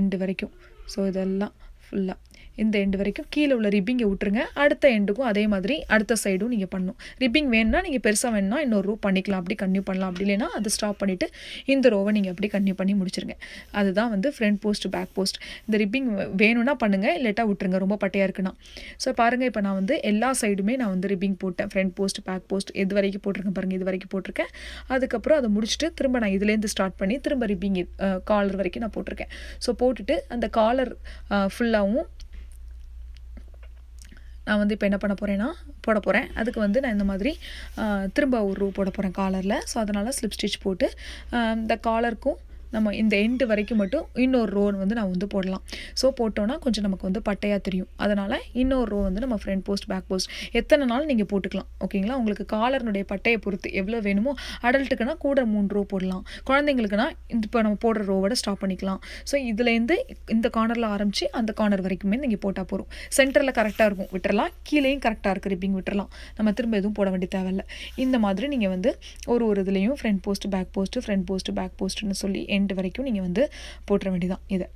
எண்டு வரைக்கும். ஸோ இதெல்லாம் ஃபுல்லாக இந்த எண்டு வரைக்கும் கீழே உள்ள ரிப்பிங்கை விட்டுருங்க. அடுத்த எண்டுக்கும் அதே மாதிரி அடுத்த சைடும் நீங்கள் பண்ணணும். ரிப்பிங் வேணும்னா நீங்கள் பெருசாக வேணும்னா இன்னொரு ரோ பண்ணிக்கலாம், அப்படி கன்டினியூ பண்ணலாம். அப்படி இல்லைன்னா அதை ஸ்டாப் பண்ணிவிட்டு இந்த ரோவை நீங்கள் அப்படி கன்டினியூ பண்ணி முடிச்சிருங்க. அதுதான் வந்து ஃப்ரண்ட் போஸ்ட் பேக் போஸ்ட். இந்த ரிப்பிங் வேணும்னா பண்ணுங்கள், இல்லட்டா விட்டுருங்க ரொம்ப பட்டையாக இருக்குன்னா. ஸோ பாருங்கள், இப்போ நான் வந்து எல்லா சைடுமே நான் வந்து ரிப்பிங் போட்டேன். ஃப்ரண்ட் போஸ்ட் பேக் போஸ்ட் எது வரைக்கும் போட்டிருக்கேன் பாருங்கள், இது வரைக்கும் போட்டிருக்கேன். அதுக்கப்புறம் அதை முடிச்சுட்டு திரும்ப நான் இதுலேருந்து ஸ்டார்ட் பண்ணி திரும்ப ரிப்பிங் காலர் வரைக்கும் நான் போட்டிருக்கேன். ஸோ போட்டுட்டு அந்த காலர் ஃபுல்லாகவும் நான் வந்து இப்போ என்ன பண்ண போகிறேன்னா போட போகிறேன். அதுக்கு வந்து நான் இந்த மாதிரி திரும்ப ஒரு ரூ போட போகிறேன் காலரில். ஸோ அதனால் ஸ்லிப் ஸ்டிச் போட்டு இந்த காலருக்கும் நம்ம இந்த எண்டு வரைக்கும் மட்டும் இன்னொரு ரோ வந்து நான் வந்து போடலாம். ஸோ போட்டோன்னா கொஞ்சம் நமக்கு வந்து பட்டையாக தெரியும். அதனால் இன்னொரு ரோ வந்து நம்ம ஃப்ரண்ட் போஸ்ட் பேக் போஸ்ட் எத்தனை நாள் நீங்கள் போட்டுக்கலாம், ஓகேங்களா. உங்களுக்கு காலர்னுடைய பட்டையை பொறுத்து எவ்வளோ வேணுமோ. அடல்ட்டுக்குன்னா கூட மூணு ரோ போடலாம். குழந்தைங்களுக்குன்னா இப்போ நம்ம போடுற ரோவோட ஸ்டாப் பண்ணிக்கலாம். ஸோ இதுலேருந்து இந்த கார்னரில் ஆரம்பித்து அந்த கார்னர் வரைக்குமே நீங்கள் போட்டால் போகிறோம். சென்டரில் கரெக்டாக இருக்கும் விட்டுறலாம், கீழேயும் கரெக்டாக இருக்குது ரிப்பிங் விட்டுறலாம். நம்ம திரும்ப எதுவும் போட வேண்டிய தேவையில்லை. இந்த மாதிரி நீங்கள் வந்து ஒரு ஒரு இதுலேயும் front post back post front post back போஸ்ட்டுன்னு சொல்லி எண்டு வரைக்கும் நீங்கள் வந்து போட்டுற வேண்டியதான். இதை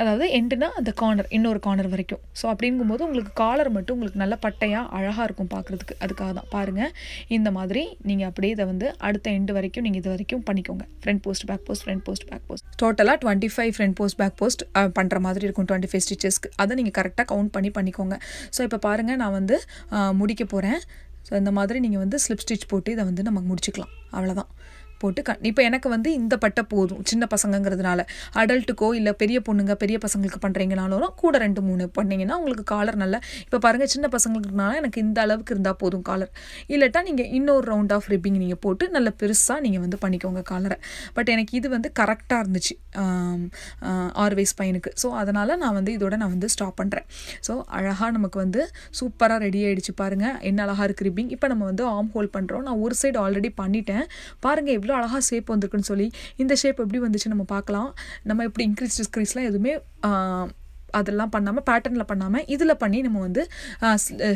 அதாவது எண்டுனா அந்த கார்னர் இன்னொரு கார்னர் வரைக்கும். ஸோ அப்படிங்கும்போது உங்களுக்கு காலர் மட்டும் உங்களுக்கு நல்ல பட்டையாக அழகாக இருக்கும் பார்க்குறதுக்கு. அதுக்காக தான் பாருங்கள், இந்த மாதிரி நீங்கள் அப்படியே இதை வந்து அடுத்த எண்டு வரைக்கும் நீங்கள் இது வரைக்கும் பண்ணிக்கோங்க. Front post back post front post back post டோட்டலாக twenty five front post back post பண்ணுற மாதிரி இருக்கும். டுவெண்ட்டி ஃபைவ் ஸ்டிச்சஸ்க்கு அதை நீங்கள் கரெக்டாக கவுண்ட் பண்ணி பண்ணிக்கோங்க. ஸோ இப்போ பாருங்கள், நான் வந்து முடிக்க போகிறேன். ஸோ இந்த மாதிரி நீங்கள் வந்து ஸ்லிப் ஸ்டிச் போட்டு இதை வந்து நமக்கு முடிச்சுக்கலாம். அவ்வளோதான் போட்டு க இப்போ எனக்கு வந்து இந்த பட்டை போதும். சின்ன பசங்கங்கிறதுனால அடல்ட்டுக்கோ இல்லை பெரிய பொண்ணுங்க பெரிய பசங்களுக்கு பண்ணுறீங்கனாலும் கூட ரெண்டு மூணு பண்ணிங்கன்னா உங்களுக்கு காலர் நல்லா. இப்போ பாருங்கள், சின்ன பசங்களுக்குனால எனக்கு இந்த அளவுக்கு இருந்தால் போதும் காலர். இல்லட்டா நீங்கள் இன்னொரு ரவுண்ட் ஆஃப் ரிப்பிங் நீங்கள் போட்டு நல்ல பெருசாக நீங்கள் வந்து பண்ணிக்கோங்க காலரை. பட் எனக்கு இது வந்து கரெக்டாக இருந்துச்சு ஆறு வயசு பையனுக்கு. ஸோ அதனால் நான் வந்து இதோட நான் வந்து ஸ்டாப் பண்ணுறேன். ஸோ அழகாக நமக்கு வந்து சூப்பராக ரெடி ஆகிடுச்சு. பாருங்கள் என்ன அழகாக இருக்குது ரிப்பிங். இப்போ நம்ம வந்து ஆர்ம் ஹோல் பண்ணுறோம். நான் ஒரு சைடு ஆல்ரெடி பண்ணிட்டேன். பாருங்கள் இவ்வளோ அழகாக ஷேப் வந்திருக்குன்னு சொல்லி. இந்த ஷேப் எப்படி வந்துச்சு நம்ம பார்க்கலாம். நம்ம எப்படி இன்க்ரீஸ் டிஸ்க்ரீஸ்லாம் எதுவுமே அதெல்லாம் பண்ணாமல் பேட்டர்னில் பண்ணாமல் இதில் பண்ணி நம்ம வந்து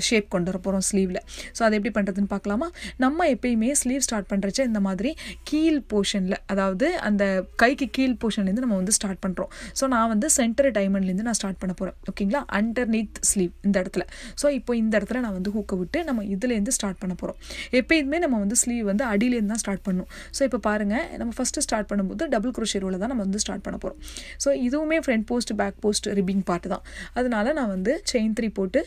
ஷேப் கொண்டு வர போகிறோம் ஸ்லீவில். ஸோ அதை எப்படி பண்ணுறதுன்னு பார்க்கலாமா. நம்ம எப்பயுமே ஸ்லீவ் ஸ்டார்ட் பண்ணுறச்ச இந்த மாதிரி கீழ் போர்ஷனில், அதாவது அந்த கைக்கு கீழ் போர்ஷன்லேருந்து நம்ம வந்து ஸ்டார்ட் பண்ணுறோம். ஸோ நான் வந்து சென்டர் டைமண்ட்லேருந்து நான் ஸ்டார்ட் பண்ண போகிறேன், ஓகேங்களா. அண்டர்நீத் ஸ்லீவ் இந்த இடத்துல. ஸோ இப்போ இந்த இடத்துல நான் வந்து ஹூக்கை விட்டு நம்ம இதுலேருந்து ஸ்டார்ட் பண்ண போகிறோம். எப்பயுமே நம்ம வந்து ஸ்லீவ் வந்து அடியிலேருந்து தான் ஸ்டார்ட் பண்ணணும். ஸோ இப்போ பாருங்கள், நம்ம ஃபஸ்ட்டு ஸ்டார்ட் பண்ணும்போது டபுள் க்ரோஷே ரோவில் தான் நம்ம வந்து ஸ்டார்ட் பண்ண போகிறோம். ஸோ இதுவுமே front post back post ribbing part தான். அதனால நான் வந்து செயின் த்ரீ போட்டு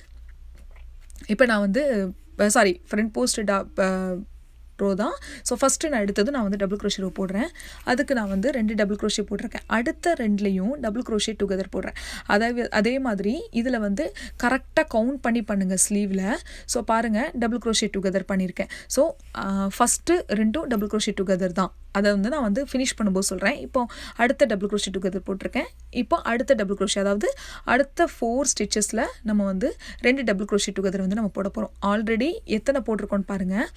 இப்போ நான் வந்து சாரி ஃப்ரண்ட் போஸ்ட் டா ரோ தான். ஸோ ஃபஸ்ட்டு நான் எடுத்தது நான் வந்து டபுள் க்ரோஷே ரோ போடுறேன். அதுக்கு நான் வந்து ரெண்டு டபுள் க்ரோஷே போட்டிருக்கேன். அடுத்த ரெண்டுலேயும் டபுள் க்ரோஷே டுகெதர் போடுறேன். அதை அதே மாதிரி இதில் வந்து கரெக்டாக கவுண்ட் பண்ணி பண்ணுங்கள் ஸ்லீவில். ஸோ பாருங்கள், டபுள் க்ரோஷே டுகெதர் பண்ணியிருக்கேன். ஸோ ஃபஸ்ட்டு ரெண்டும் டபுள் க்ரோஷே டுகெதர் தான். அதை வந்து நான் வந்து ஃபினிஷ் பண்ணும்போது சொல்கிறேன். இப்போது அடுத்த டபுள் க்ரோஷே டுகெதர் போட்டிருக்கேன். இப்போ அடுத்த டபுள் க்ரோஷே அதாவது அடுத்த ஃபோர் ஸ்டிச்சஸில் நம்ம வந்து ரெண்டு டபுள் க்ரோஷே டுகெதர் வந்து நம்ம போட போகிறோம். ஆல்ரெடி எத்தனை போட்டிருக்கோன்னு பாருங்கள்.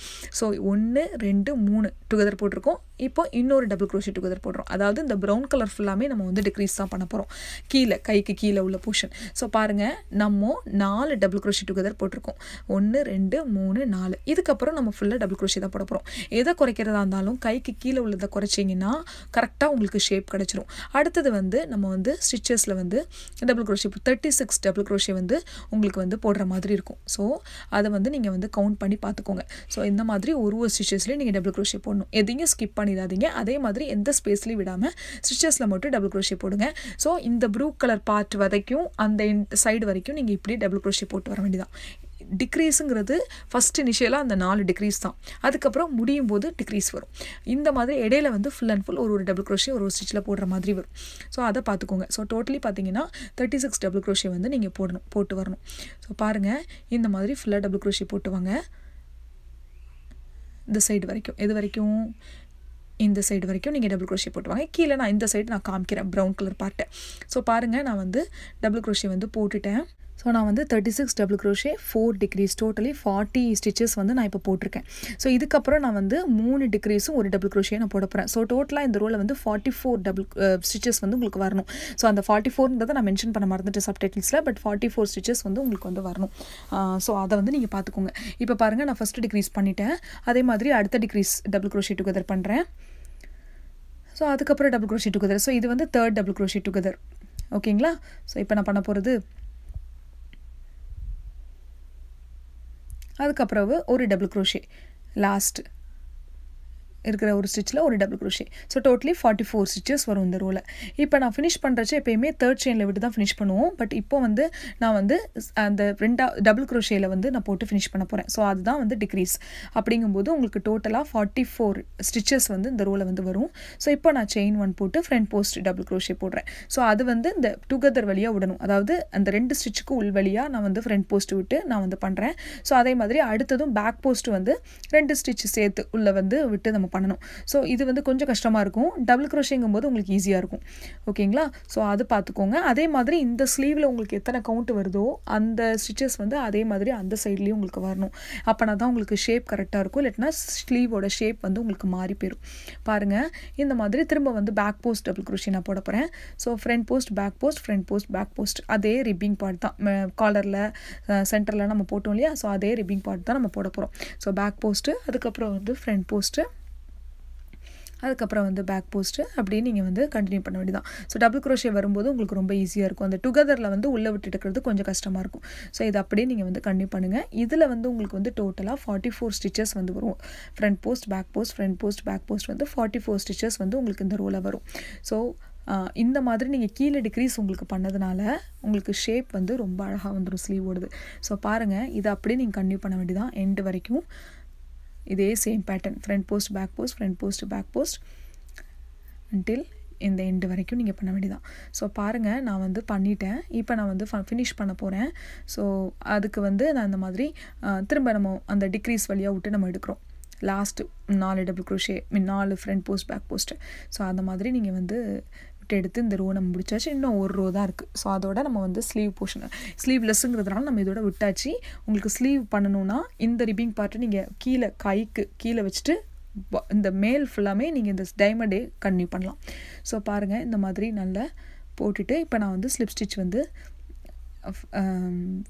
ஸோ ஒன்று ரெண்டு மூணு டுகெதர் போட்டிருக்கோம். இப்போ இன்னொரு டபுள் க்ரோஷே டுகெதர் போடுறோம். அதாவது இந்த ப்ரௌன் கலர் ஃபுல்லாமே நம்ம வந்து டிக்ரீஸ் தான் பண்ண போகிறோம், கீழே கைக்கு கீழே உள்ள போர்ஷன். ஸோ பாருங்கள், நம்ம நாலு டபுள் க்ரோஷே டுகெதர் போட்டிருக்கோம். ஒன்று ரெண்டு மூணு நாலு. இதுக்கப்புறம் நம்ம ஃபுல்லாக டபுள் க்ரோஷே தான் போட போகிறோம். எதை குறைக்கிறதா இருந்தாலும் கைக்கு கீழே உள்ளதை குறைச்சிங்கன்னா கரெக்டாக உங்களுக்கு ஷேப் கிடச்சிரும். அடுத்தது வந்து நம்ம வந்து ஸ்டிச்சஸில் வந்து double crochet thirty six double crochet வந்து உங்களுக்கு வந்து போடுற மாதிரி இருக்கும். ஸோ அதை வந்து நீங்கள் வந்து கவுண்ட் பண்ணி பார்த்துக்கோங்க. ஸோ இந்த மாதிரி ஒரு ஒரு ஸ்டிச்சஸ்லேயும் நீங்கள் டபுள் க்ரோஷே போடணும். எதையும் ஸ்கிப் பண்ணிடாதீங்க. அதே மாதிரி எந்த ஸ்பேஸ்லேயும் விடாமல் ஸ்டிச்சஸில் மட்டும் டபுள் க்ரோஷே போடுங்க. ஸோ இந்த ப்ளூ கலர் பார்ட் வரைக்கும் அந்த சைடு வரைக்கும் நீங்கள் இப்படி டபுள் க்ரோஷே போட்டு வர வேண்டியதான். டிக்ரீஸுங்கிறது ஃபஸ்ட் இனிஷியலாக அந்த நாலு டிக்ரீஸ் தான். அதுக்கப்புறம் முடியும் போது டிக்ரீஸ் வரும். இந்த மாதிரி இடையில வந்து ஃபுல் அண்ட் ஃபுல் ஒரு ஒரு டபுள் க்ரோஷே ஒரு ஒரு ஸ்டிச்சில் போடுற மாதிரி வரும். ஸோ அதை பார்த்துக்கோங்க. ஸோ டோட்டலி பார்த்தீங்கன்னா தேர்ட்டி சிக்ஸ் டபுள் க்ரோஷே வந்து நீங்கள் போடணும், போட்டு வரணும். ஸோ பாருங்கள், இந்த மாதிரி ஃபுல்லாக டபுள் க்ரோஷே போட்டு வாங்க. இந்த சைடு வரைக்கும், எது வரைக்கும், இந்த சைடு வரைக்கும் நீங்கள் டபுள் க்ரோஷே போட்டுவாங்க. கீழே நான் இந்த சைடு நான் காமிக்கிறேன் ப்ரௌன் கலர் பார்ட்டை. ஸோ பாருங்கள், நான் வந்து டபுள் க்ரோஷே வந்து போட்டுட்டேன். ஸோ நான் வந்து thirty six double crochet four decrease, totally forty stitches வந்து நான் இப்போ போட்டிருக்கேன். ஸோ இதுக்கப்புறம் நான் வந்து மூணு டிக்ரீஸும் ஒரு டபுள் க்ரோஷே நான் போட போகிறேன். ஸோ டோட்டலாக இந்த ரோவில் வந்து ஃபார்ட்டி ஃபோர் டபுள் ஸ்டிச்சஸ் வந்து உங்களுக்கு வரணும். ஸோ அந்த ஃபார்ட்டி ஃபோர்ன்றதை நான் மென்ஷன் பண்ண மறந்துட்டேன் சப்டைட்டில்ஸில். பட் ஃபார்ட்டி ஃபோர் ஸ்டிச்சஸ் வந்து உங்களுக்கு வந்து வரணும். ஸோ அதை வந்து நீங்கள் பார்த்துக்கோங்க. இப்போ பாருங்கள், நான் ஃபஸ்ட்டு டிக்ரீஸ் பண்ணிட்டேன். அதே மாதிரி அடுத்த டிக்ரீஸ் டபுள் க்ரோஷே டுகெதர் பண்ணுறேன். ஸோ அதுக்கப்புறம் டபுள் க்ரோஷே டுகெதர். ஸோ இது வந்து தேர்ட் டபுள் க்ரோஷே டுகெதர். ஓகேங்களா? ஸோ இப்போ நான் பண்ண போகிறது அதுக்கப்புறம் ஒரு டபுள் க்ரோஷே, லாஸ்ட் இருக்கிற ஒரு ஸ்டிச்சில் ஒரு double crochet. So totally forty four stitches வரும் இந்த ரோவில். இப்போ நான் ஃபினிஷ் பண்ணுறச்சு எப்போயுமே தேர்ட் செயினில் விட்டு தான் ஃபினிஷ் பண்ணுவோம். பட் இப்போ வந்து நான் வந்து அந்த ரெண்டா டபுள் க்ரோஷேயில் வந்து நான் போட்டு ஃபினிஷ் பண்ண போகிறேன். ஸோ அதுதான் வந்து டிக்ரீஸ். அப்படிங்கும்போது உங்களுக்கு டோட்டலாக ஃபார்ட்டி ஃபோர் ஸ்டிச்சஸ் வந்து இந்த ரோவில் வந்து வரும். ஸோ இப்போ நான் செயின் ஒன் போட்டு ஃப்ரண்ட் போஸ்ட் டபுள் க்ரோஷே போடுறேன். ஸோ அது வந்து இந்த டுகெதர் வழியாக விடணும். அதாவது அந்த ரெண்டு ஸ்டிச்சுக்கு உள் வழியாக நான் வந்து ஃப்ரண்ட் போஸ்ட் விட்டு நான் வந்து பண்ணுறேன். ஸோ அதே மாதிரி அடுத்ததும் பேக் போஸ்ட் வந்து ரெண்டு ஸ்டிச் சேர்த்து உள்ளே வந்து விட்டு நம்ம பண்ணணும். ஸோ இது வந்து கொஞ்சம் கஷ்டமாக இருக்கும். டபுள் க்ரோஷேங்கும் போது உங்களுக்கு ஈஸியாக இருக்கும். ஓகேங்களா? ஸோ அது பார்த்துக்கோங்க. அதே மாதிரி இந்த ஸ்லீவில் உங்களுக்கு எத்தனை கவுண்ட் வருதோ அந்த ஸ்டிச்சஸ் வந்து அதே மாதிரி அந்த சைட்லேயும் உங்களுக்கு வரணும். அப்போனா தான் உங்களுக்கு ஷேப் கரெக்டாக இருக்கும். இல்லைனா ஸ்லீவோட ஷேப் வந்து உங்களுக்கு மாறி போயிடும். பாருங்கள், இந்த மாதிரி திரும்ப வந்து பேக் போஸ்ட் டபுள் க்ரோஷே நான் போட போகிறேன். So front post back post front post back post அதே ரிப்பிங் பார்ட் தான். காலரில் சென்டரில் நம்ம போட்டோம் இல்லையா? ஸோ அதே ரிப்பிங் பார்ட் தான் நம்ம போட போகிறோம். ஸோ பேக் போஸ்ட்டு, அதுக்கப்புறம் வந்து ஃப்ரண்ட் போஸ்ட்டு, அதுக்கப்புறம் வந்து பேக் போஸ்ட்டு, அப்படியே நீங்கள் வந்து கண்டினியூ பண்ண வேண்டியதான். ஸோ டபுள் க்ரோஷே வரும்போது உங்களுக்கு ரொம்ப ஈஸியாக இருக்கும். அந்த டுகெதரில் வந்து உள்ளே விட்டு எடுக்கிறது கொஞ்சம் கஷ்டமாக இருக்கும். ஸோ இது அப்படியே நீங்கள் வந்து கண்டினியூ பண்ணுங்கள். இதில் வந்து உங்களுக்கு வந்து டோட்டலாக ஃபார்ட்டி ஃபோர் ஸ்டிச்சஸ் வந்து வரும். Front post back post front post back post வந்து ஃபார்ட்டி ஃபோர் ஸ்டிச்சஸ் வந்து உங்களுக்கு இந்த ரோவில் வரும். ஸோ இந்த மாதிரி நீங்கள் கீழே டிக்ரீஸ் உங்களுக்கு பண்ணதுனால உங்களுக்கு ஷேப் வந்து ரொம்ப அழகாக வந்துடும் ஸ்லீவ் ஓடுது. ஸோ பாருங்கள், இதை அப்படியே நீங்கள் கண்டினியூ பண்ண வேண்டியதான் எண்டு வரைக்கும். இதே same pattern front post back post front post back post until இந்த எண்டு வரைக்கும் நீங்கள் பண்ண வேண்டியதான். ஸோ பாருங்கள், நான் வந்து பண்ணிட்டேன். இப்போ நான் வந்து ஃபினிஷ் பண்ண போகிறேன். ஸோ அதுக்கு வந்து நான் இந்த மாதிரி திரும்ப நம்ம அந்த டிக்ரீஸ் வழியாக விட்டு நம்ம எடுக்கிறோம். லாஸ்ட்டு நாலு டபுள் க்ரோஷே மீன் நாலு front post back post. So அந்த மாதிரி நீங்கள் வந்து எடுத்து இந்த ரோ நம்ம முடிச்சாச்சு. இன்னும் ஒரு ரோ தான் இருக்குது. ஸோ அதோட நம்ம வந்து ஸ்லீவ் போர்ஷன் ஸ்லீவ்லெஸ்ஸுங்கிறதுனால நம்ம இதோட விட்டாச்சு. உங்களுக்கு ஸ்லீவ் பண்ணணுன்னா இந்த ரிப்பிங் பார்ட்டு நீங்கள் கீழே கைக்கு கீழே வச்சுட்டு இந்த மேல் ஃபுல்லாமே நீங்கள் இந்த டைமண்டே கன்டினியூ பண்ணலாம். ஸோ பாருங்கள், இந்த மாதிரி நல்லா போட்டுட்டு இப்போ நான் வந்து ஸ்லிப் ஸ்டிச் வந்து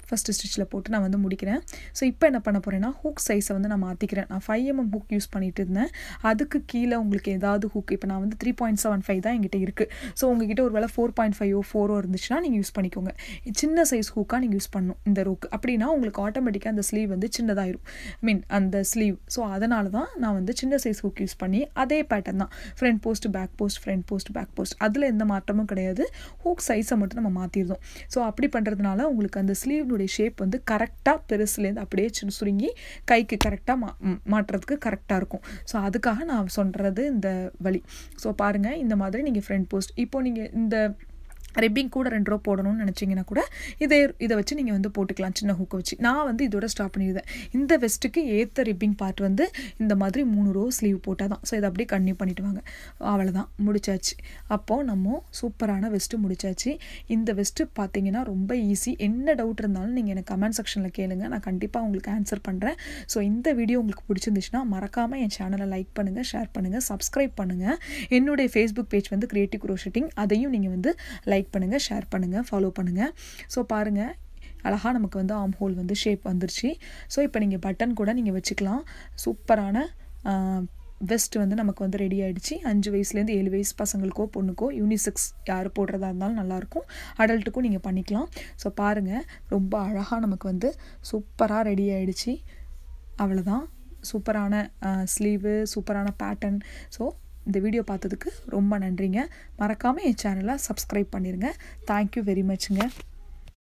ஃபஸ்ட்டு ஸ்டிச்சில் போட்டு நான் வந்து முடிக்கிறேன். ஸோ இப்போ என்ன பண்ண போகிறேன்னா ஹூக் சைஸை வந்து நான் மாற்றிக்கிறேன். நான் ஃபைவ் எம்எம் ஹூக் யூஸ் பண்ணிகிட்டு இருந்தேன். அதுக்கு கீழே உங்களுக்கு ஏதாவது ஹூக், இப்போ நான் வந்து த்ரீ பாயிண்ட் செவன் ஃபைவ் தான் என்கிட்ட இருக்குது. ஸோ உங்ககிட்ட ஒரு வேளை ஃபோர் பாயிண்ட் ஃபைவோ ஃபோரோ இருந்துச்சுன்னா நீங்கள் யூஸ் பண்ணிக்கோங்க. சின்ன சைஸ் ஹூக்காக நீங்கள் யூஸ் பண்ணணும் இந்த ரோக்கு. அப்படின்னா உங்களுக்கு ஆட்டோமேட்டிக்காக அந்த ஸ்லீவ் வந்து சின்னதாகிடும், ஐ மீன் அந்த ஸ்லீவ். ஸோ அதனால தான் நான் வந்து சின்ன சைஸ் ஹூக் யூஸ் பண்ணி அதே பேட்டர்ன் தான் front post back post front post back post அதில் எந்த மாற்றமும் கிடையாது. ஹூக் சைஸை மட்டும் நம்ம மாற்றிடுவோம். ஸோ அப்படி பண்ணுறதுனால உங்களுக்கு அந்த ஸ்லீவ்னுடைய ஷேப் வந்து கரெக்டாக பெருசுலேருந்து அப்படியே சுருங்கி கைக்கு கரெக்டாக மா மாட்டுறதுக்கு கரெக்டாக இருக்கும். ஸோ அதுக்காக நான் சொல்கிறது இந்த வழி. ஸோ பாருங்கள், இந்த மாதிரி நீங்கள் ஃப்ரண்ட் போஸ்ட் இப்போ நீங்கள் இந்த ribbing கூட ரெண்டு ரோ போடணும்னு நினைச்சீங்கனா கூட இதை இத வச்சு நீங்க வந்து போட்டுக்கலாம் சின்ன ஹூக் வச்சு நான் வந்து இதோட ஸ்டாப் பண்ணிடுறேன் இந்த வெஸ்ட்க்கு ஏத்த ரிப்பிங் பார்ட் வந்து இந்த மாதிரி மூணு ரோ ஸ்லீவ் போட்டாதான் சோ இத அப்படியே கன்னியூ பண்ணிடுவாங்க அவ்வளவுதான் முடிச்சாச்சு அப்போ நம்ம சூப்பரான வெஸ்ட் முடிச்சாச்சு இந்த வெஸ்ட் பாத்தீங்கன்னா ரொம்ப ஈஸி என்ன டவுட் இருந்தாலும் நீங்க எனக்கு கமெண்ட் செக்ஷன்ல கேளுங்க நான் கண்டிப்பா உங்களுக்கு ஆன்சர் பண்றேன் சோ இந்த வீடியோ உங்களுக்கு பிடிச்சிருந்துச்சுனா மறக்காம என் சேனலை லைக் பண்ணுங்க ஷேர் பண்ணுங்க Subscribe பண்ணுங்க என்னோட Facebook page வந்து Creative Crocheting அதையும் நீங்க வந்து லைக் பண்ணுங்க ஷேர் பண்ணுங்க ஃபாலோ பண்ணுங்க சோ பாருங்க அழகா நமக்கு வந்து ஆர்ம் ஹோல் வந்து ஷேப் வந்திருச்சு சோ இப்போ நீங்க பட்டன் கூட நீங்க வெச்சுக்கலாம் சூப்பரான வெஸ்ட் வந்து நமக்கு வந்து ரெடி ஆயிடுச்சு five வயசுல இருந்து seven வயசு பசங்களுக்கோ பொண்ணுக்கோ யூனிசெக்ஸ் யார் போட்றதா இருந்தாலும் நல்லா இருக்கும் அடல்ட்க்கும் நீங்க பண்ணிக்கலாம் சோ பாருங்க ரொம்ப அழகா நமக்கு வந்து சூப்பரா ரெடி ஆயிடுச்சு அவ்வளவுதான் சூப்பரான ஸ்லீவ் சூப்பரான பேட்டர்ன் சோ இந்த வீடியோ பார்த்ததுக்கு ரொம்ப நன்றிங்க மறக்காம இந்த சேனலை Subscribe பண்ணிருங்க Thank you very muchங்க